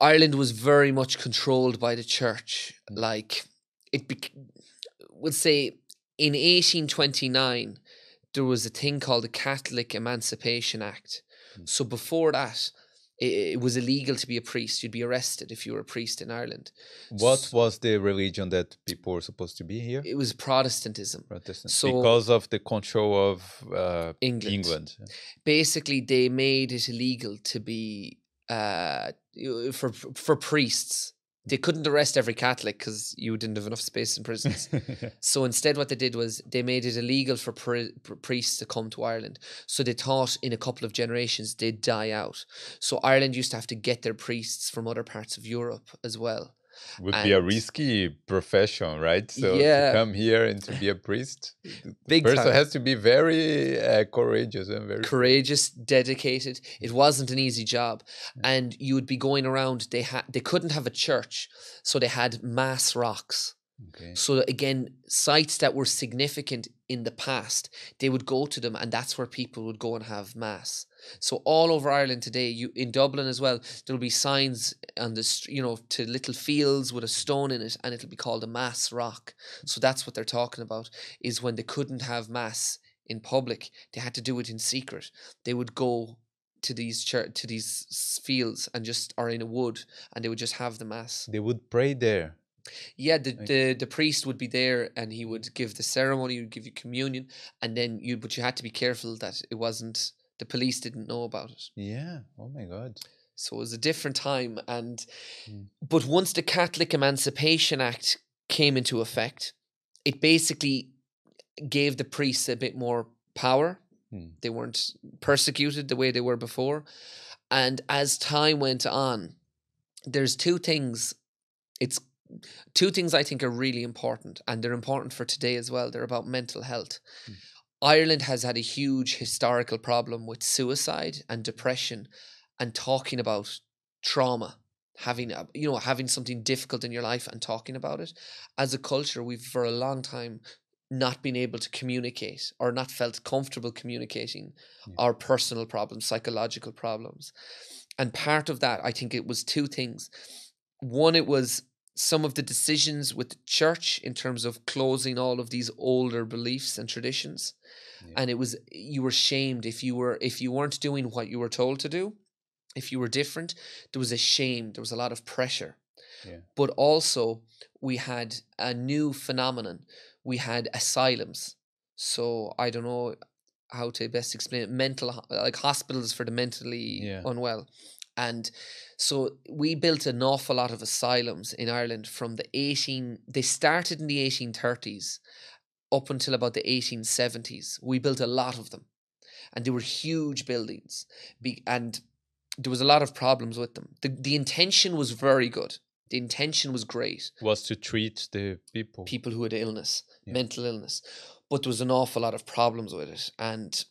Ireland was very much controlled by the church. Like, it be- we'll say in eighteen twenty-nine, there was a thing called the Catholic Emancipation Act. Mm. So before that, it, it was illegal to be a priest. You'd be arrested if you were a priest in Ireland. What so, was the religion that people were supposed to be here? It was Protestantism. Protestant. So because of the control of uh, England. England. Basically, they made it illegal to be, uh, for, for priests. They couldn't arrest every Catholic because you didn't have enough space in prisons. So instead what they did was they made it illegal for pri- priests to come to Ireland. So they thought in a couple of generations they'd die out. So Ireland used to have to get their priests from other parts of Europe as well. Would and be a risky profession, right? So yeah. to come here and to be a priest, the person time. has to be very uh, courageous and very courageous, dedicated. It wasn't an easy job, yeah. and you would be going around. They had they couldn't have a church, so they had mass rocks. Okay. So again, sites that were significant in the past, they would go to them, and that's where people would go and have mass. So all over Ireland today, you in Dublin as well, there'll be signs on the, you know, to little fields with a stone in it, and it'll be called a mass rock. So that's what they're talking about, is when they couldn't have mass in public, they had to do it in secret. They would go to these church, to these fields, and just are in a wood, and they would just have the mass. They would pray there. Yeah, the, the the priest would be there, and he would give the ceremony, he would give you communion, and then you. But you had to be careful that it wasn't. The police didn't know about it. Yeah. Oh my God. So it was a different time. And mm. but once the Catholic Emancipation Act came into effect, it basically gave the priests a bit more power. Mm. They weren't persecuted the way they were before. And as time went on, there's two things. It's two things I think are really important, and they're important for today as well. They're about mental health. Mm. Ireland has had a huge historical problem with suicide and depression, and talking about trauma, having a, you know, having something difficult in your life and talking about it. As a culture, we've for a long time not been able to communicate, or not felt comfortable communicating yeah. our personal problems, psychological problems. And part of that, I think it was two things. One, it was some of the decisions with the church in terms of closing all of these older beliefs and traditions. Yeah. And it was, you were shamed if you were, if you weren't doing what you were told to do, if you were different, there was a shame. There was a lot of pressure, yeah. but also we had a new phenomenon. We had asylums. So I don't know how to best explain it. Mental, like hospitals for the mentally yeah. unwell. And so we built an awful lot of asylums in Ireland from the eighteen... They started in the eighteen thirties up until about the eighteen seventies. We built a lot of them. And they were huge buildings. And there was a lot of problems with them. The, the intention was very good. The intention was great. Was to treat the people. People who had illness, yeah. mental illness. But there was an awful lot of problems with it. And...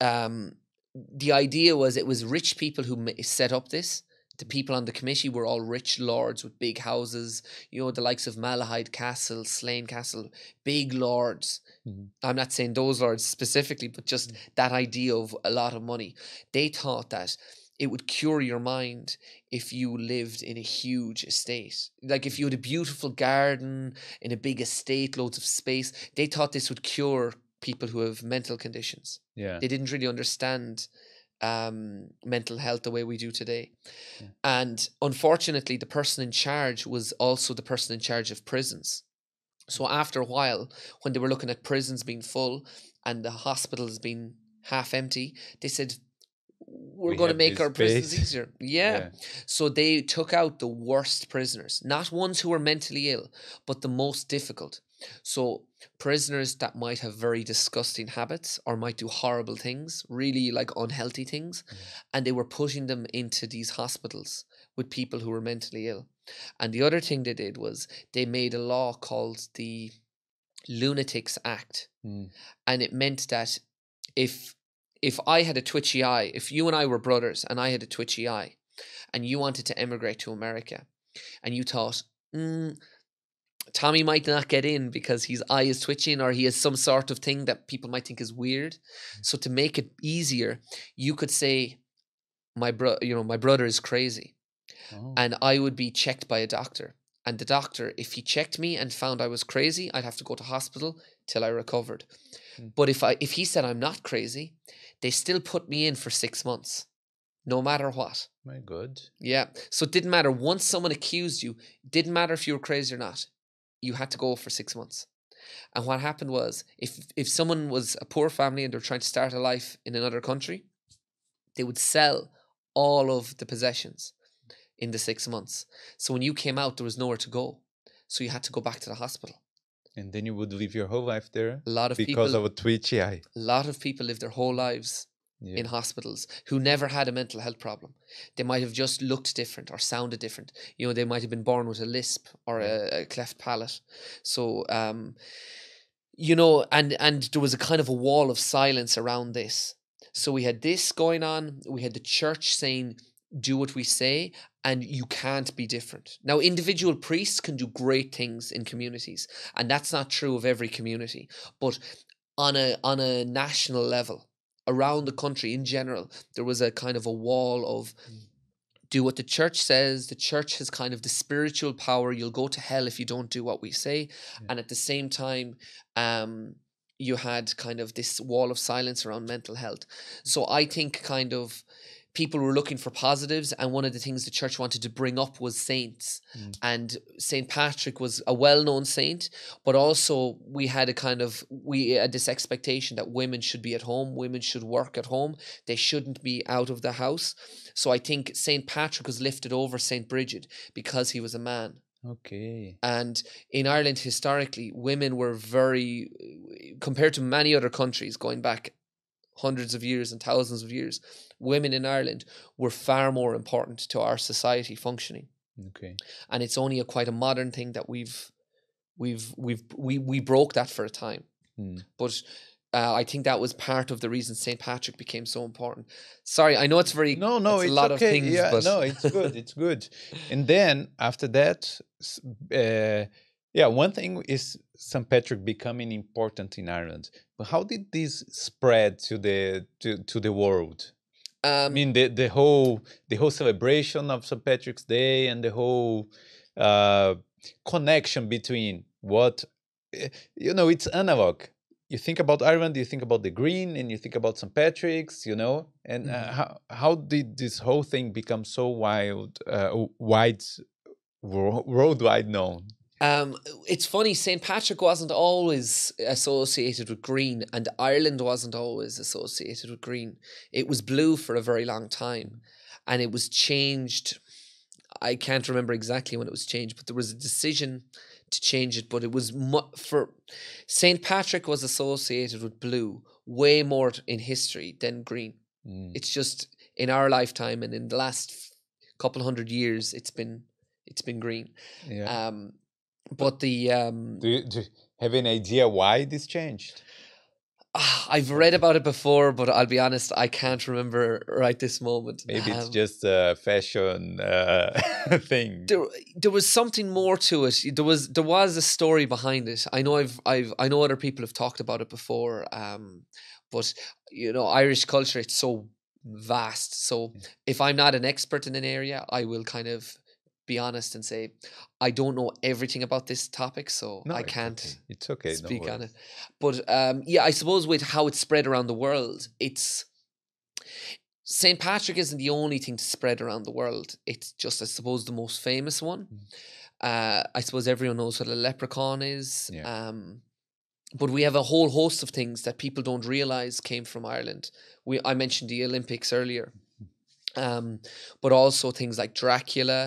um. The idea was it was rich people who set up this. The people on the committee were all rich lords with big houses, you know, the likes of Malahide Castle, Slane Castle, big lords. Mm-hmm. I'm not saying those lords specifically, but just mm-hmm. that idea of a lot of money. They thought that it would cure your mind if you lived in a huge estate. Like if you had a beautiful garden in a big estate, loads of space, they thought this would cure people who have mental conditions. Yeah. They didn't really understand um, mental health the way we do today. Yeah. And unfortunately, the person in charge was also the person in charge of prisons. So after a while, when they were looking at prisons being full and the hospitals being half empty, they said, we're we going to make our space. prisons easier. Yeah. yeah. So they took out the worst prisoners, not ones who were mentally ill, but the most difficult. So prisoners that might have very disgusting habits or might do horrible things, really like unhealthy things. Mm-hmm. And they were putting them into these hospitals with people who were mentally ill. And the other thing they did was they made a law called the Lunatics Act. Mm. And it meant that if if I had a twitchy eye, if you and I were brothers and I had a twitchy eye and you wanted to emigrate to America and you thought, mm, Tommy might not get in because his eye is twitching or he has some sort of thing that people might think is weird. So to make it easier, you could say, my bro, you know, my brother is crazy. Oh. And I would be checked by a doctor. And the doctor, if he checked me and found I was crazy, I'd have to go to hospital till I recovered. Mm. But if I, if he said I'm not crazy, they still put me in for six months, no matter what. My God. Yeah. So it didn't matter. Once someone accused you, didn't matter if you were crazy or not, you had to go for six months. And what happened was, if if someone was a poor family and they're trying to start a life in another country, they would sell all of the possessions in the six months. So when you came out, there was nowhere to go. So you had to go back to the hospital. And then you would live your whole life there? A lot of because people... Because of a twitchy eye. A lot of people live their whole lives yeah. in hospitals who never had a mental health problem. They might have just looked different or sounded different. You know, they might have been born with a lisp or yeah. a, a cleft palate. So, um, you know, and, and there was a kind of a wall of silence around this. So we had this going on. We had the church saying, do what we say, and you can't be different. Now, individual priests can do great things in communities, and that's not true of every community. But on a on a national level, around the country in general, there was a kind of a wall of do what the church says. The church has kind of the spiritual power. You'll go to hell if you don't do what we say. Yeah. And at the same time, um, you had kind of this wall of silence around mental health. So I think kind of... people were looking for positives, and one of the things the church wanted to bring up was saints. Mm. And Saint Patrick was a well-known saint, but also we had a kind of, we had this expectation that women should be at home, women should work at home, they shouldn't be out of the house. So I think Saint Patrick was lifted over Saint Brigid because he was a man. Okay. And in Ireland, historically, women were very, compared to many other countries going back hundreds of years and thousands of years, women in Ireland were far more important to our society functioning. Okay. And it's only a quite a modern thing that we've we've we've we we broke that for a time. Hmm. But uh, I think that was part of the reason Saint Patrick became so important. Sorry, I know it's very no no it's, it's a lot okay. of things. Yeah, but no, it's good. It's good. And then after that, uh, yeah, one thing is Saint Patrick becoming important in Ireland. But how did this spread to the to, to the world? Um, I mean, the the whole the whole celebration of Saint Patrick's Day and the whole uh, connection between what you know, it's analog. You think about Ireland, you think about the green, and you think about Saint Patrick's, you know. And mm-hmm. uh, how how did this whole thing become so wild, uh, wide, worldwide known? Um, it's funny, Saint Patrick wasn't always associated with green, and Ireland wasn't always associated with green. It was blue for a very long time, and it was changed. I can't remember exactly when it was changed, but there was a decision to change it. But it was for Saint Patrick was associated with blue way more in history than green. Mm. It's just in our lifetime and in the last couple hundred years, it's been it's been green. Yeah. Um, But the um, do you, do you have an idea why this changed? Uh, I've read about it before, but I'll be honest, I can't remember right this moment. Maybe um, it's just a fashion uh, thing. There, there was something more to it. There was there was a story behind it. I know I've I've I know other people have talked about it before. Um, but you know, Irish culture, it's so vast. So if I'm not an expert in an area, I will kind of be honest and say, I don't know everything about this topic, so no, I can't it's okay. It's okay, speak on it. But um, yeah, I suppose with how it's spread around the world, it's Saint Patrick isn't the only thing to spread around the world. It's just, I suppose, the most famous one. Mm. Uh, I suppose everyone knows what a leprechaun is. Yeah. Um, but we have a whole host of things that people don't realize came from Ireland. We I mentioned the Olympics earlier. Um, but also things like Dracula,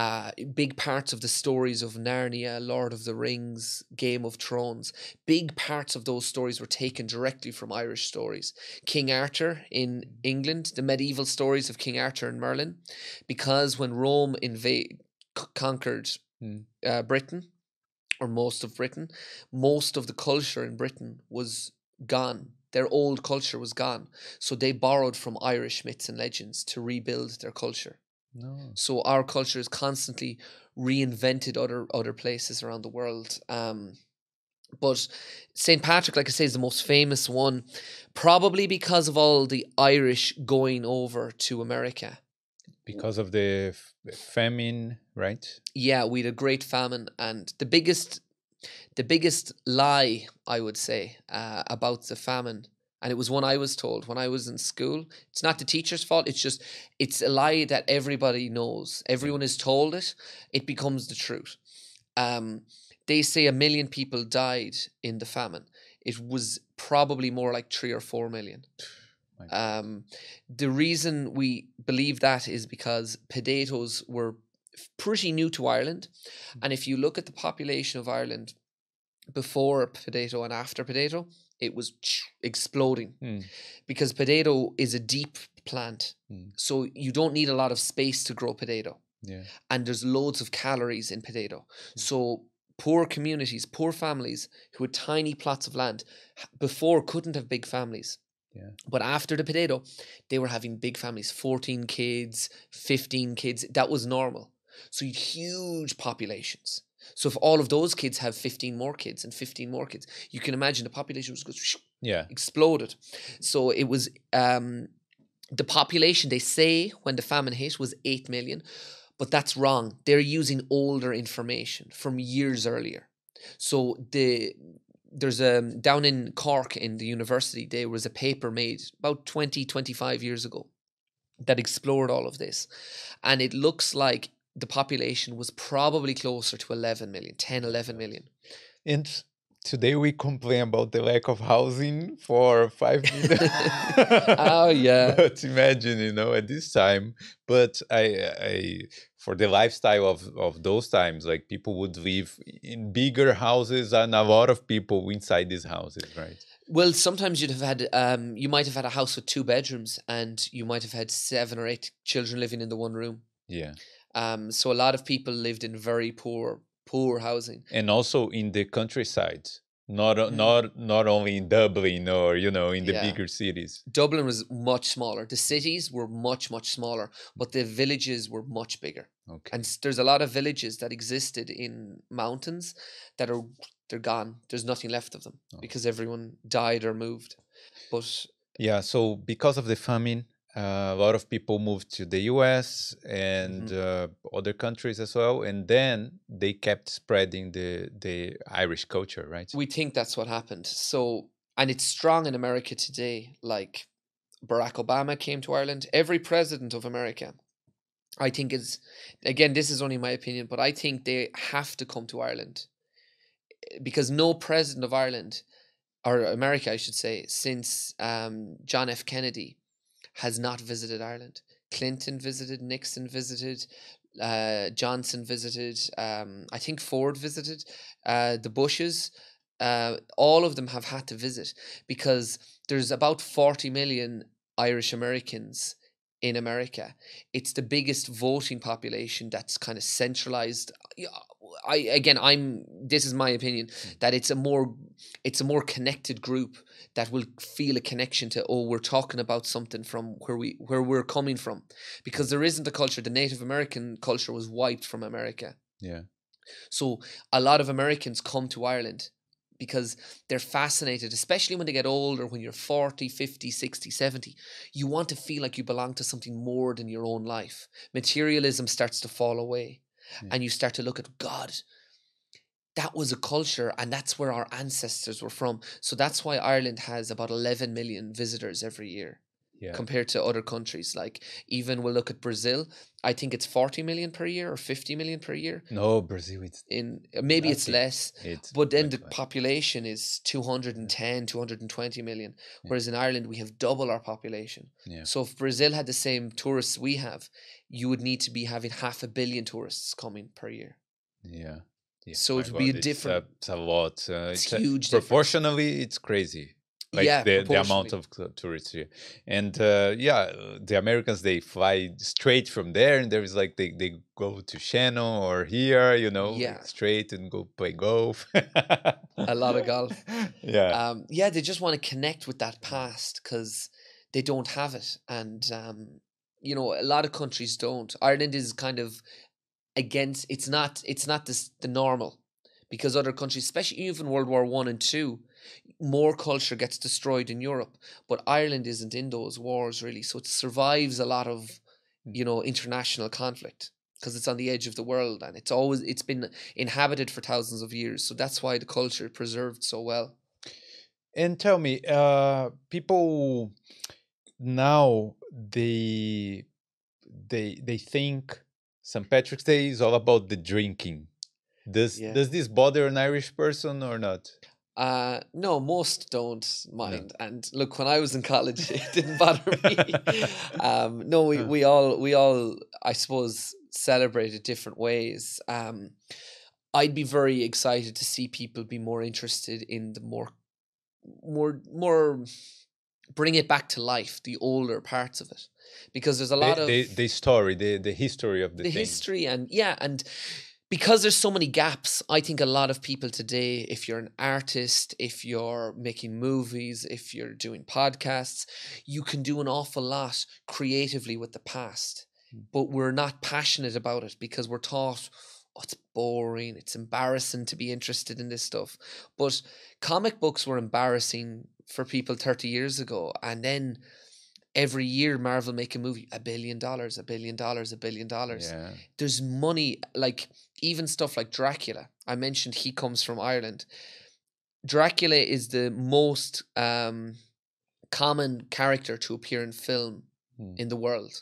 uh, big parts of the stories of Narnia, Lord of the Rings, Game of Thrones. Big parts of those stories were taken directly from Irish stories. King Arthur in England, the medieval stories of King Arthur and Merlin, because when Rome invade, conquered mm. uh, Britain, or most of Britain, most of the culture in Britain was gone. Their old culture was gone. So they borrowed from Irish myths and legends to rebuild their culture. No. So our culture is constantly reinvented other other places around the world. Um, But Saint Patrick, like I say, is the most famous one, probably because of all the Irish going over to America. Because of the famine, right? Yeah, we had a great famine. And the biggest, the biggest lie, I would say, uh, about the famine, and it was one I was told when I was in school, it's not the teacher's fault, it's just, it's a lie that everybody knows. Everyone is told it. It becomes the truth. Um, they say a million people died in the famine. It was probably more like three or four million. Um, the reason we believe that is because potatoes were pretty new to Ireland. And if you look at the population of Ireland before potato and after potato, it was exploding mm. because potato is a deep plant. Mm. So you don't need a lot of space to grow potato. Yeah. And there's loads of calories in potato. Mm. So poor communities, poor families who had tiny plots of land before couldn't have big families. Yeah. But after the potato, they were having big families, fourteen kids, fifteen kids. That was normal. So you had huge populations. So if all of those kids have fifteen more kids and fifteen more kids, you can imagine the population was goes, yeah. exploded. So it was um, the population, they say, when the famine hit was eight million. But that's wrong. They're using older information from years earlier. So the... There's a, down in Cork in the university, there was a paper made about twenty, twenty-five years ago that explored all of this. And it looks like the population was probably closer to eleven million, ten, eleven million. And today we complain about the lack of housing for five million. Oh, yeah. But imagine, you know, at this time. But I, I for the lifestyle of, of those times, like people would live in bigger houses and a lot of people inside these houses, right? Well, sometimes you'd have had, um, you might have had a house with two bedrooms and you might have had seven or eight children living in the one room. Yeah. Um. So a lot of people lived in very poor poor housing, and also in the countryside, not mm. not not only in Dublin or, you know, in the yeah. bigger cities. Dublin was much smaller. The cities were much much smaller, but the villages were much bigger. Okay. And there's a lot of villages that existed in mountains that are they're gone. There's nothing left of them oh. because everyone died or moved. But yeah, so because of the famine, uh, a lot of people moved to the U S and mm. uh, other countries as well. And then they kept spreading the, the Irish culture, right? We think that's what happened. So, and it's strong in America today. Like Barack Obama came to Ireland. Every president of America, I think is, again, this is only my opinion, but I think they have to come to Ireland because no president of Ireland, or America, I should say, since um, John F. Kennedy has not visited Ireland. Clinton visited, Nixon visited, uh, Johnson visited, um, I think Ford visited, uh, the Bushes, uh, all of them have had to visit because there's about forty million Irish Americans in America. It's the biggest voting population that's kind of centralized. I again, I'm. This is my opinion that it's a more, it's a more connected group that will feel a connection to. Oh, we're talking about something from where we where we're coming from, because there isn't a culture. The Native American culture was wiped from America. Yeah. So a lot of Americans come to Ireland because they're fascinated, especially when they get older, when you're forty, fifty, sixty, seventy. You want to feel like you belong to something more than your own life. Materialism starts to fall away. Yeah. And you start to look at, God, that was a culture and that's where our ancestors were from. So that's why Ireland has about eleven million visitors every year yeah. compared to other countries. Like even we'll look at Brazil. I think it's forty million per year or fifty million per year. No, Brazil, it's... in maybe it's less, it's but then the population is two hundred ten, two hundred twenty million. Whereas yeah. in Ireland, we have double our population. Yeah. So if Brazil had the same tourists we have, you would need to be having half a billion tourists coming per year. Yeah. yeah. So it would be a different... It's a, it's a lot. Uh, it's, it's a huge proportionally, difference. It's crazy. Like yeah, the, the amount of tourists here. And uh, yeah, the Americans, they fly straight from there and there's like, they, they go to Shannon or here, you know, yeah. straight and go play golf. A lot of golf. Yeah. Um, yeah, they just want to connect with that past because they don't have it. And, um, you know, a lot of countries don't. Ireland is kind of against, it's not, it's not this, the normal. because other countries, especially even World War One and Two, more culture gets destroyed in Europe. But Ireland isn't in those wars really, so it survives a lot of, you know, international conflict because it's on the edge of the world and it's always it's been inhabited for thousands of years. So that's why the culture preserved so well. And tell me, uh, people now they they they think Saint Patrick's Day is all about the drinking. Does yeah. does this bother an Irish person or not? Uh, no, most don't mind. No. And look, when I was in college, it didn't bother me. um, no, we, we all we all I suppose celebrate it different ways. Um, I'd be very excited to see people be more interested in the more more more bring it back to life, the older parts of it, because there's a lot the, of the, the story, the the history of the, the thing. history, and yeah, and. Because there's so many gaps, I think a lot of people today, if you're an artist, if you're making movies, if you're doing podcasts, you can do an awful lot creatively with the past. But we're not passionate about it because we're taught, oh, it's boring, it's embarrassing to be interested in this stuff. But comic books were embarrassing for people thirty years ago. And then every year Marvel make a movie, a billion dollars, a billion dollars, a billion dollars. Yeah. There's money, like even stuff like Dracula. I mentioned he comes from Ireland. Dracula is the most um, common character to appear in film hmm. in the world,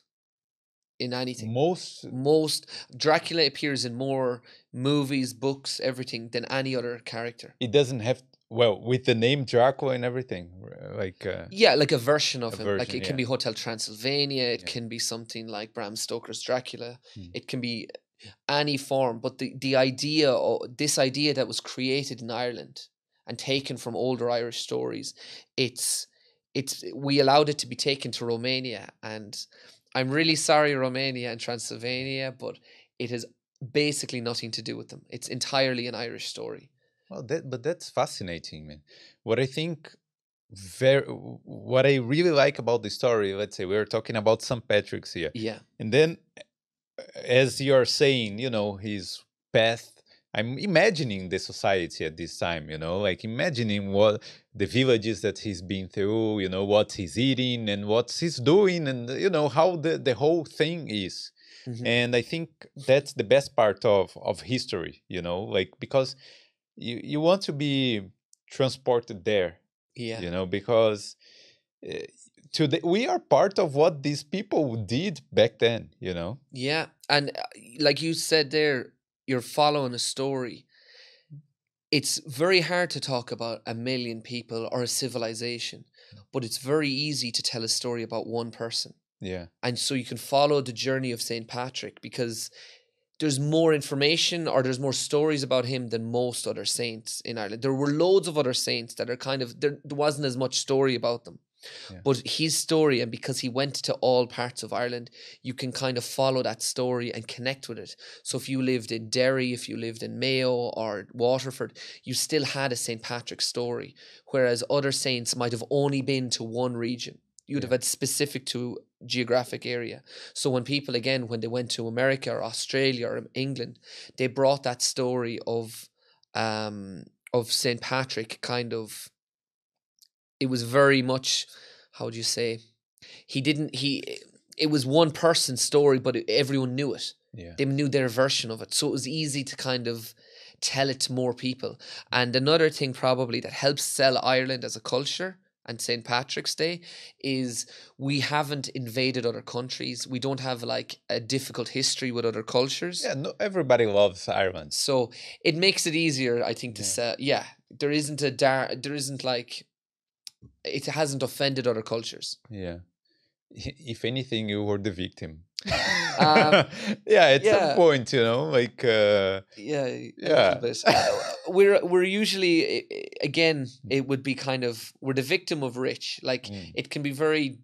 in anything. Most? Most. Dracula appears in more movies, books, everything than any other character. It doesn't have to. Well, with the name Dracula and everything, like... Uh, yeah, like a version of a him. Version, like it yeah. can be Hotel Transylvania. It yeah. can be something like Bram Stoker's Dracula. Hmm. It can be any form. But the, the idea, or this idea that was created in Ireland and taken from older Irish stories, it's it's we allowed it to be taken to Romania. And I'm really sorry, Romania and Transylvania, but it has basically nothing to do with them. It's entirely an Irish story. Well, that, but that's fascinating, man. What I think, very, what I really like about the story, let's say, we were talking about Saint Patrick's here. Yeah. And then, as you are saying, you know, his path, I'm imagining the society at this time, you know, like imagining what the villages that he's been through, you know, what he's eating and what he's doing and, you know, how the, the whole thing is. Mm-hmm. And I think that's the best part of, of history, you know, like, because... You you want to be transported there, yeah. You know, because uh, today we are part of what these people did back then, you know. Yeah, and like you said, there you're following a story. It's very hard to talk about a million people or a civilization, but it's very easy to tell a story about one person. Yeah, and so you can follow the journey of Saint Patrick because there's more information or there's more stories about him than most other saints in Ireland. There were loads of other saints that are kind of, there, there wasn't as much story about them. Yeah. But his story, and because he went to all parts of Ireland, you can kind of follow that story and connect with it. So if you lived in Derry, if you lived in Mayo or Waterford, you still had a Saint Patrick story, whereas other saints might have only been to one region. You'd yeah. have had specific to geographic area. So when people, again, when they went to America or Australia or England, they brought that story of um, of Saint Patrick kind of, it was very much, how would you say, he didn't, he it was one person's story, but it, everyone knew it. Yeah. They knew their version of it. So it was easy to kind of tell it to more people. And another thing probably that helps sell Ireland as a culture and Saint Patrick's Day is we haven't invaded other countries. We don't have like a difficult history with other cultures. Yeah, no, everybody loves Ireland. So it makes it easier, I think, to yeah. sell. Yeah, there isn't a dar there isn't like, it hasn't offended other cultures. Yeah. If anything, you were the victim. um, yeah, at yeah. some point, you know, like... Uh, yeah, yeah. uh, we're, we're usually, again, it would be kind of, we're the victim of rich. Like, mm. it can be very,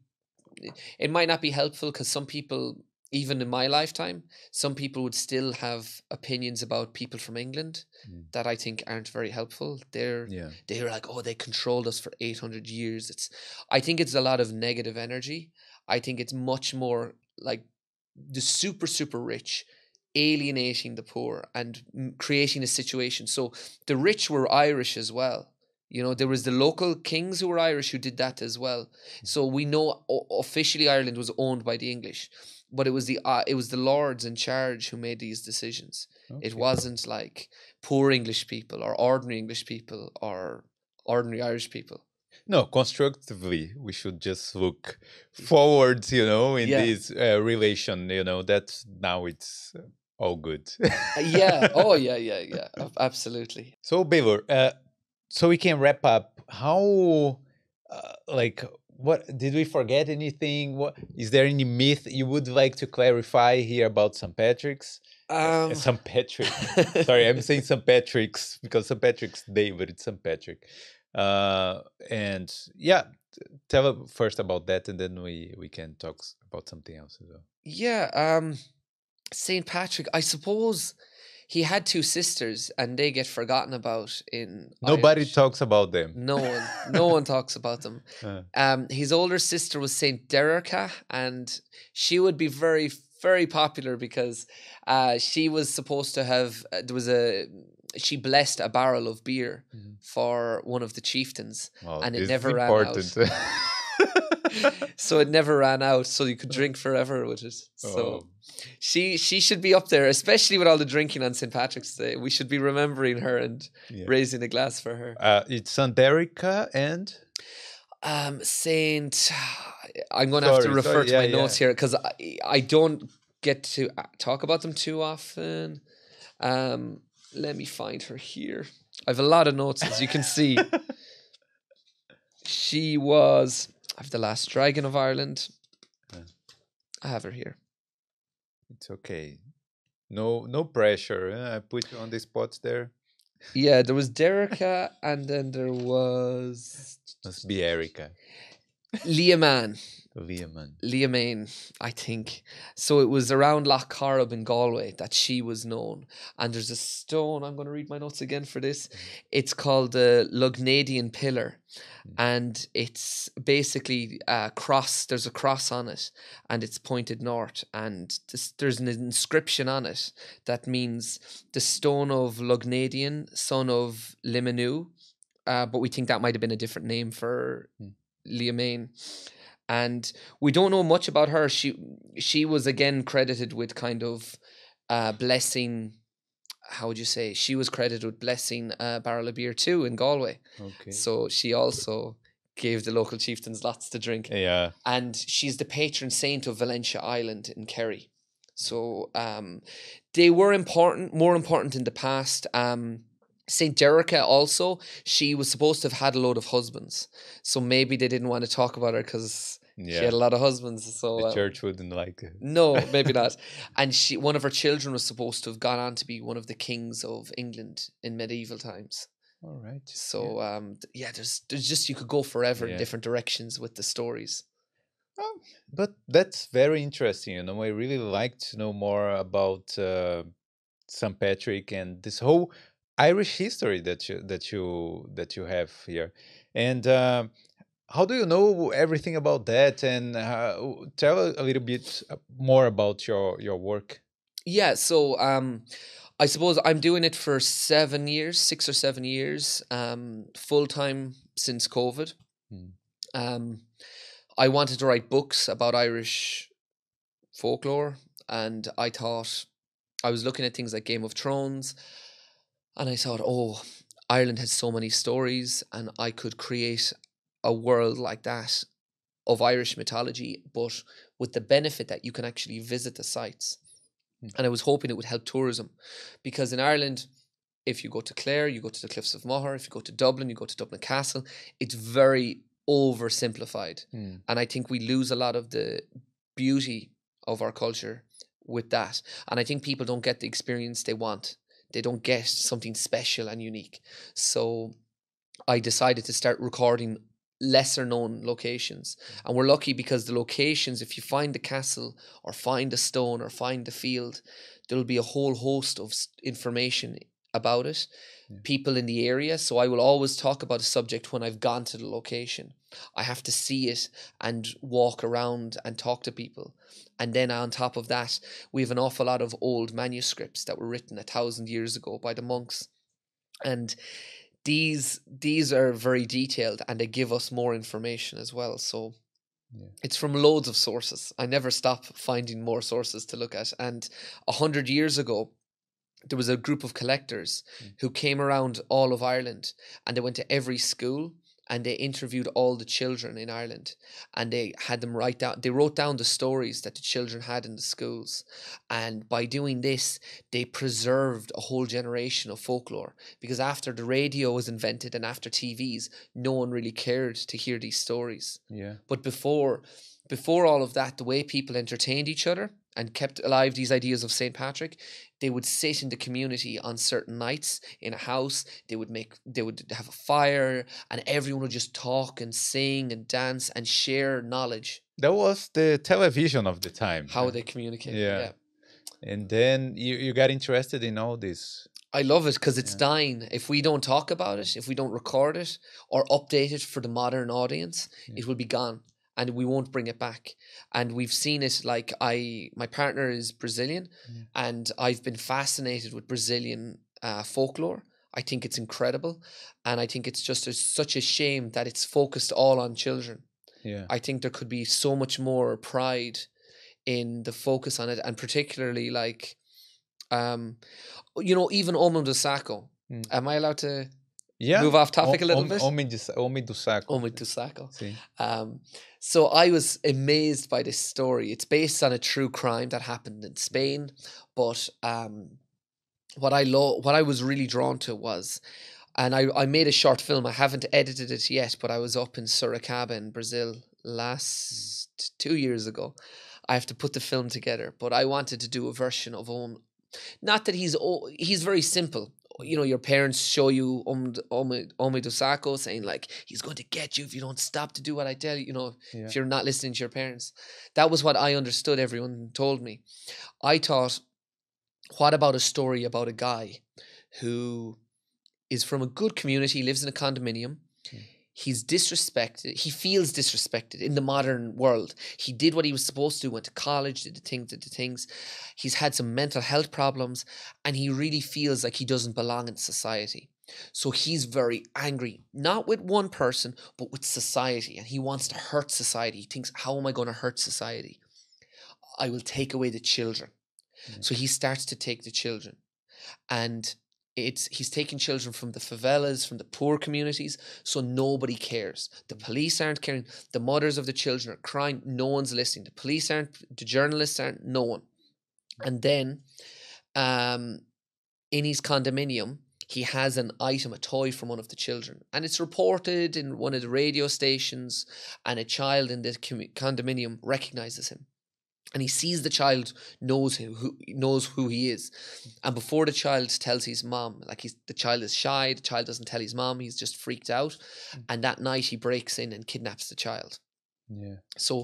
it might not be helpful because some people, even in my lifetime, some people would still have opinions about people from England mm. that I think aren't very helpful. They're, yeah. they're like, oh, they controlled us for eight hundred years. It's, I think it's a lot of negative energy. I think it's much more like the super, super rich alienating the poor and creating a situation. So the rich were Irish as well. You know, there was the local kings who were Irish who did that as well. So we know officially Ireland was owned by the English, but it was the uh, it was the lords in charge who made these decisions. Okay. It wasn't like poor English people or ordinary English people or ordinary Irish people. No, constructively, we should just look forward, you know, in yeah. this uh, relation, you know, that now it's... all good. yeah. Oh, yeah, yeah, yeah. Absolutely. So, Baylor, uh, so we can wrap up. How, uh, like, what did we forget anything? What is there any myth you would like to clarify here about Saint Patrick's? Um... Uh, Saint Patrick. Sorry, I'm saying Saint Patrick's because Saint Patrick's Day, but it's Saint Patrick. Uh, and yeah, tell us first about that, and then we we can talk about something else as well. Yeah. Um. Saint Patrick, I suppose he had two sisters and they get forgotten about in Nobody Irish. Talks about them. No one. No one talks about them. Uh. Um, his older sister was Saint Derica, and she would be very, very popular because uh, she was supposed to have, uh, there was a, she blessed a barrel of beer mm-hmm. for one of the chieftains wow, and it never ran important. out. So it never ran out, so you could drink forever with it. So oh. she she should be up there, especially with all the drinking on Saint Patrick's Day. We should be remembering her and yeah. raising a glass for her. Uh, it's Saint Derica and um, Saint. I'm going to have to refer sorry, to yeah, my yeah. notes here because I I don't get to talk about them too often. Um, let me find her here. I have a lot of notes, as you can see. She was. I have the last dragon of Ireland. Yeah. I have her here. It's okay. No no pressure. I put you on the spot there. Yeah, there was Derica and then there was... Must be Erica. Leomane. Leomane. Leomane, I think. So it was around Loch Corrib in Galway that she was known. And there's a stone, I'm going to read my notes again for this. It's called the Lugnadian Pillar. And it's basically a cross, there's a cross on it and it's pointed north, and this, there's an inscription on it that means the stone of Lugnadian, son of Liminu, uh, but we think that might have been a different name for mm. Leomane. And we don't know much about her. She she was again credited with kind of uh, blessing... How would you say? She was credited with blessing a barrel of beer too in Galway. Okay. So she also gave the local chieftains lots to drink. Yeah. And she's the patron saint of Valentia Island in Kerry. So um, they were important, more important in the past. Um, Saint Derica also, she was supposed to have had a load of husbands. So maybe they didn't want to talk about her because... Yeah. She had a lot of husbands, so the um, church wouldn't like it. No, maybe not. And she, one of her children, was supposed to have gone on to be one of the kings of England in medieval times. All right. So, yeah, um, yeah there's, there's just you could go forever yeah. in different directions with the stories. Oh, but that's very interesting. You know, I really like to know more about uh, Saint Patrick and this whole Irish history that you that you that you have here, and. Uh, How do you know everything about that? And uh, tell a little bit more about your, your work. Yeah, so um, I suppose I'm doing it for seven years, six or seven years, um, full-time since COVID. Mm. Um, I wanted to write books about Irish folklore, and I thought, I was looking at things like Game of Thrones, and I thought, oh, Ireland has so many stories, and I could create a world like that of Irish mythology, but with the benefit that you can actually visit the sites. Mm. And I was hoping it would help tourism, because in Ireland, if you go to Clare, you go to the Cliffs of Moher. If you go to Dublin, you go to Dublin Castle. It's very oversimplified. Mm. And I think we lose a lot of the beauty of our culture with that. And I think people don't get the experience they want. They don't get something special and unique. So I decided to start recording lesser known locations, and we're lucky because the locations, if you find the castle or find a stone or find the field, there'll be a whole host of information about it, yeah. people in the area. So I will always talk about a subject when I've gone to the location, I have to see it and walk around and talk to people. And then on top of that, we have an awful lot of old manuscripts that were written a thousand years ago by the monks. And these these are very detailed and they give us more information as well. So yeah. It's from loads of sources. I never stop finding more sources to look at. And a hundred years ago, there was a group of collectors mm. who came around all of Ireland, and they went to every school and they interviewed all the children in Ireland, and they had them write down, they wrote down the stories that the children had in the schools. And by doing this, they preserved a whole generation of folklore, because after the radio was invented and after T Vs, no one really cared to hear these stories. Yeah. But before, before all of that, the way people entertained each other and kept alive these ideas of Saint Patrick, they would sit in the community on certain nights in a house. They would make, they would have a fire, and everyone would just talk and sing and dance and share knowledge. That was the television of the time. How they communicated. Yeah. yeah. And then you, you got interested in all this. I love it because it's yeah. dying. If we don't talk about it, if we don't record it or update it for the modern audience, yeah. it will be gone. And we won't bring it back. And we've seen it, like I, my partner is Brazilian yeah. and I've been fascinated with Brazilian uh, folklore. I think it's incredible. And I think it's just a, such a shame that it's focused all on children. Yeah. I think there could be so much more pride in the focus on it. And particularly like, um, you know, even Homem do Saco. Mm. Am I allowed to yeah. move off topic o a little bit? Homem do Saco. Homem do Saco. Sí. Um, So I was amazed by this story. It's based on a true crime that happened in Spain. But um, what I lo what I was really drawn to was, and I, I made a short film. I haven't edited it yet, but I was up in Sorocaba in Brazil last mm. two years ago. I have to put the film together. But I wanted to do a version of Om. Not that he's, he's very simple. You know, your parents show you Homem do Saco saying like, he's going to get you if you don't stop to do what I tell you, you know, yeah. if you're not listening to your parents. That was what I understood everyone told me. I thought, what about a story about a guy who is from a good community, lives in a condominium. Mm. He's disrespected. He feels disrespected in the modern world. He did what he was supposed to, went to college, did the things, did the things. He's had some mental health problems and he really feels like he doesn't belong in society. So he's very angry, not with one person, but with society. And he wants to hurt society. He thinks, how am I going to hurt society? I will take away the children. Mm-hmm. So he starts to take the children, and It's he's taking children from the favelas, from the poor communities, so nobody cares. The police aren't caring. The mothers of the children are crying. No one's listening. The police aren't. The journalists aren't. No one. And then, um, in his condominium, he has an item, a toy from one of the children, and it's reported in one of the radio stations. And a child in the condominium recognizes him. And he sees the child, knows him, who knows who he is. And before the child tells his mom, like he's, the child is shy, the child doesn't tell his mom, he's just freaked out. And that night he breaks in and kidnaps the child. Yeah. So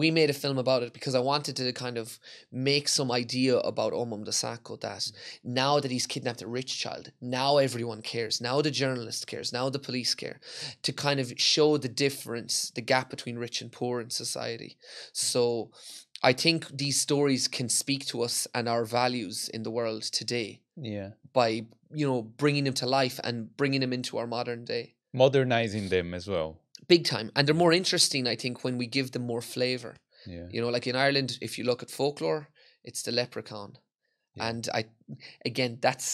we made a film about it because I wanted to kind of make some idea about Homem do Saco, that now that he's kidnapped a rich child, now everyone cares. Now the journalist cares. Now the police care, to kind of show the difference, the gap between rich and poor in society. So I think these stories can speak to us and our values in the world today. Yeah. By, you know, bringing them to life and bringing them into our modern day. Modernizing them as well. Big time. And they're more interesting, I think, when we give them more flavor. Yeah. You know, like in Ireland, if you look at folklore, it's the leprechaun. Yeah. And I, again, that's,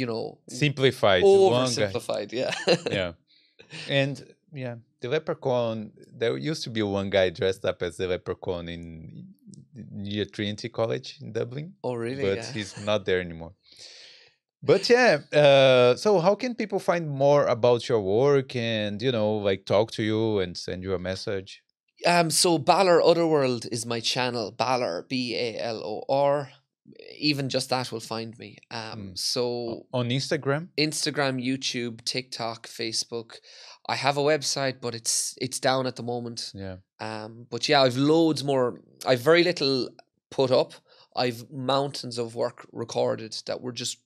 you know. Simplified. Oversimplified, yeah. yeah. And, yeah. The leprechaun, there used to be one guy dressed up as a leprechaun in near Trinity College in Dublin. Oh, really? But yeah. he's not there anymore. But yeah, uh, so how can people find more about your work and, you know, like talk to you and send you a message? Um, so Balor Otherworld is my channel, Balor, B A L O R. Even just that will find me. Um, mm. So on Instagram? Instagram, YouTube, TikTok, Facebook. I have a website, but it's it's down at the moment. Yeah. Um. But yeah, I've loads more. I've very little put up. I've mountains of work recorded that we're just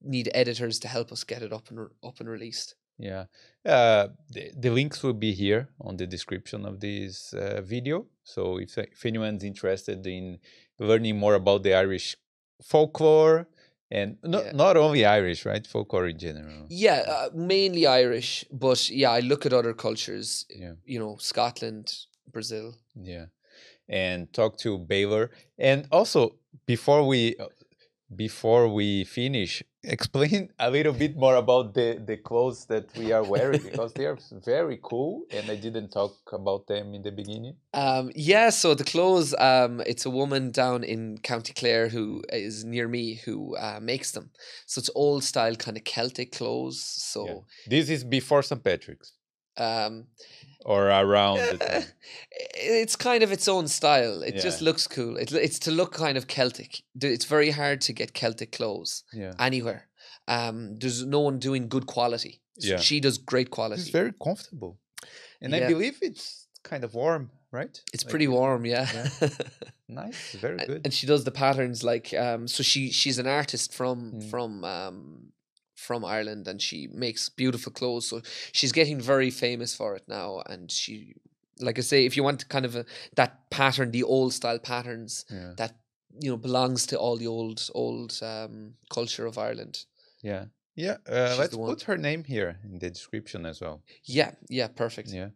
need editors to help us get it up and up and released. Yeah. Uh, the, the links will be here on the description of this uh, video. So if, if anyone's interested in learning more about the Irish folklore, and not, yeah. not only Irish, right? Folklore in general. Yeah, uh, mainly Irish. But yeah, I look at other cultures, yeah. you know, Scotland, Brazil. Yeah. And talk to Baylor. And also, before we... Before we finish, explain a little bit more about the, the clothes that we are wearing, because they are very cool, and I didn't talk about them in the beginning. Um, yeah, so the clothes, um, it's a woman down in County Clare who is near me who uh, makes them. So it's old style kind of Celtic clothes. So yeah. This is before Saint Patrick's. Um, or around the time. It's kind of its own style. It yeah. just looks cool. It, it's to look kind of Celtic. It's very hard to get Celtic clothes yeah. anywhere. Um, there's no one doing good quality. So yeah. She does great quality. It's very comfortable. And yeah. I believe it's kind of warm, right? It's like, pretty warm, yeah. yeah. Nice, very good. And she does the patterns like, um, so she, she's an artist from, mm. from, um, from Ireland, and she makes beautiful clothes, so she's getting very famous for it now. And she, like I say, if you want kind of a, that pattern, the old style patterns yeah. that, you know, belongs to all the old old um culture of Ireland. Yeah, yeah. Uh, let's put her name here in the description as well. Yeah, yeah, perfect. Yeah.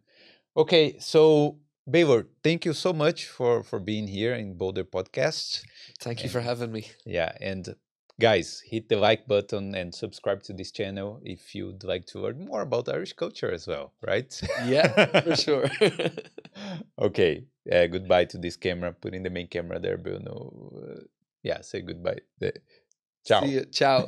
Okay, so Baylor, thank you so much for for being here in Bolder Podcast. Thank you and, for having me. Yeah, and guys, hit the like button and subscribe to this channel if you'd like to learn more about Irish culture as well, right? Yeah, for sure. Okay, uh, goodbye to this camera. Put in the main camera there, Bruno. Uh, yeah, say goodbye. Ciao. See you. Ciao.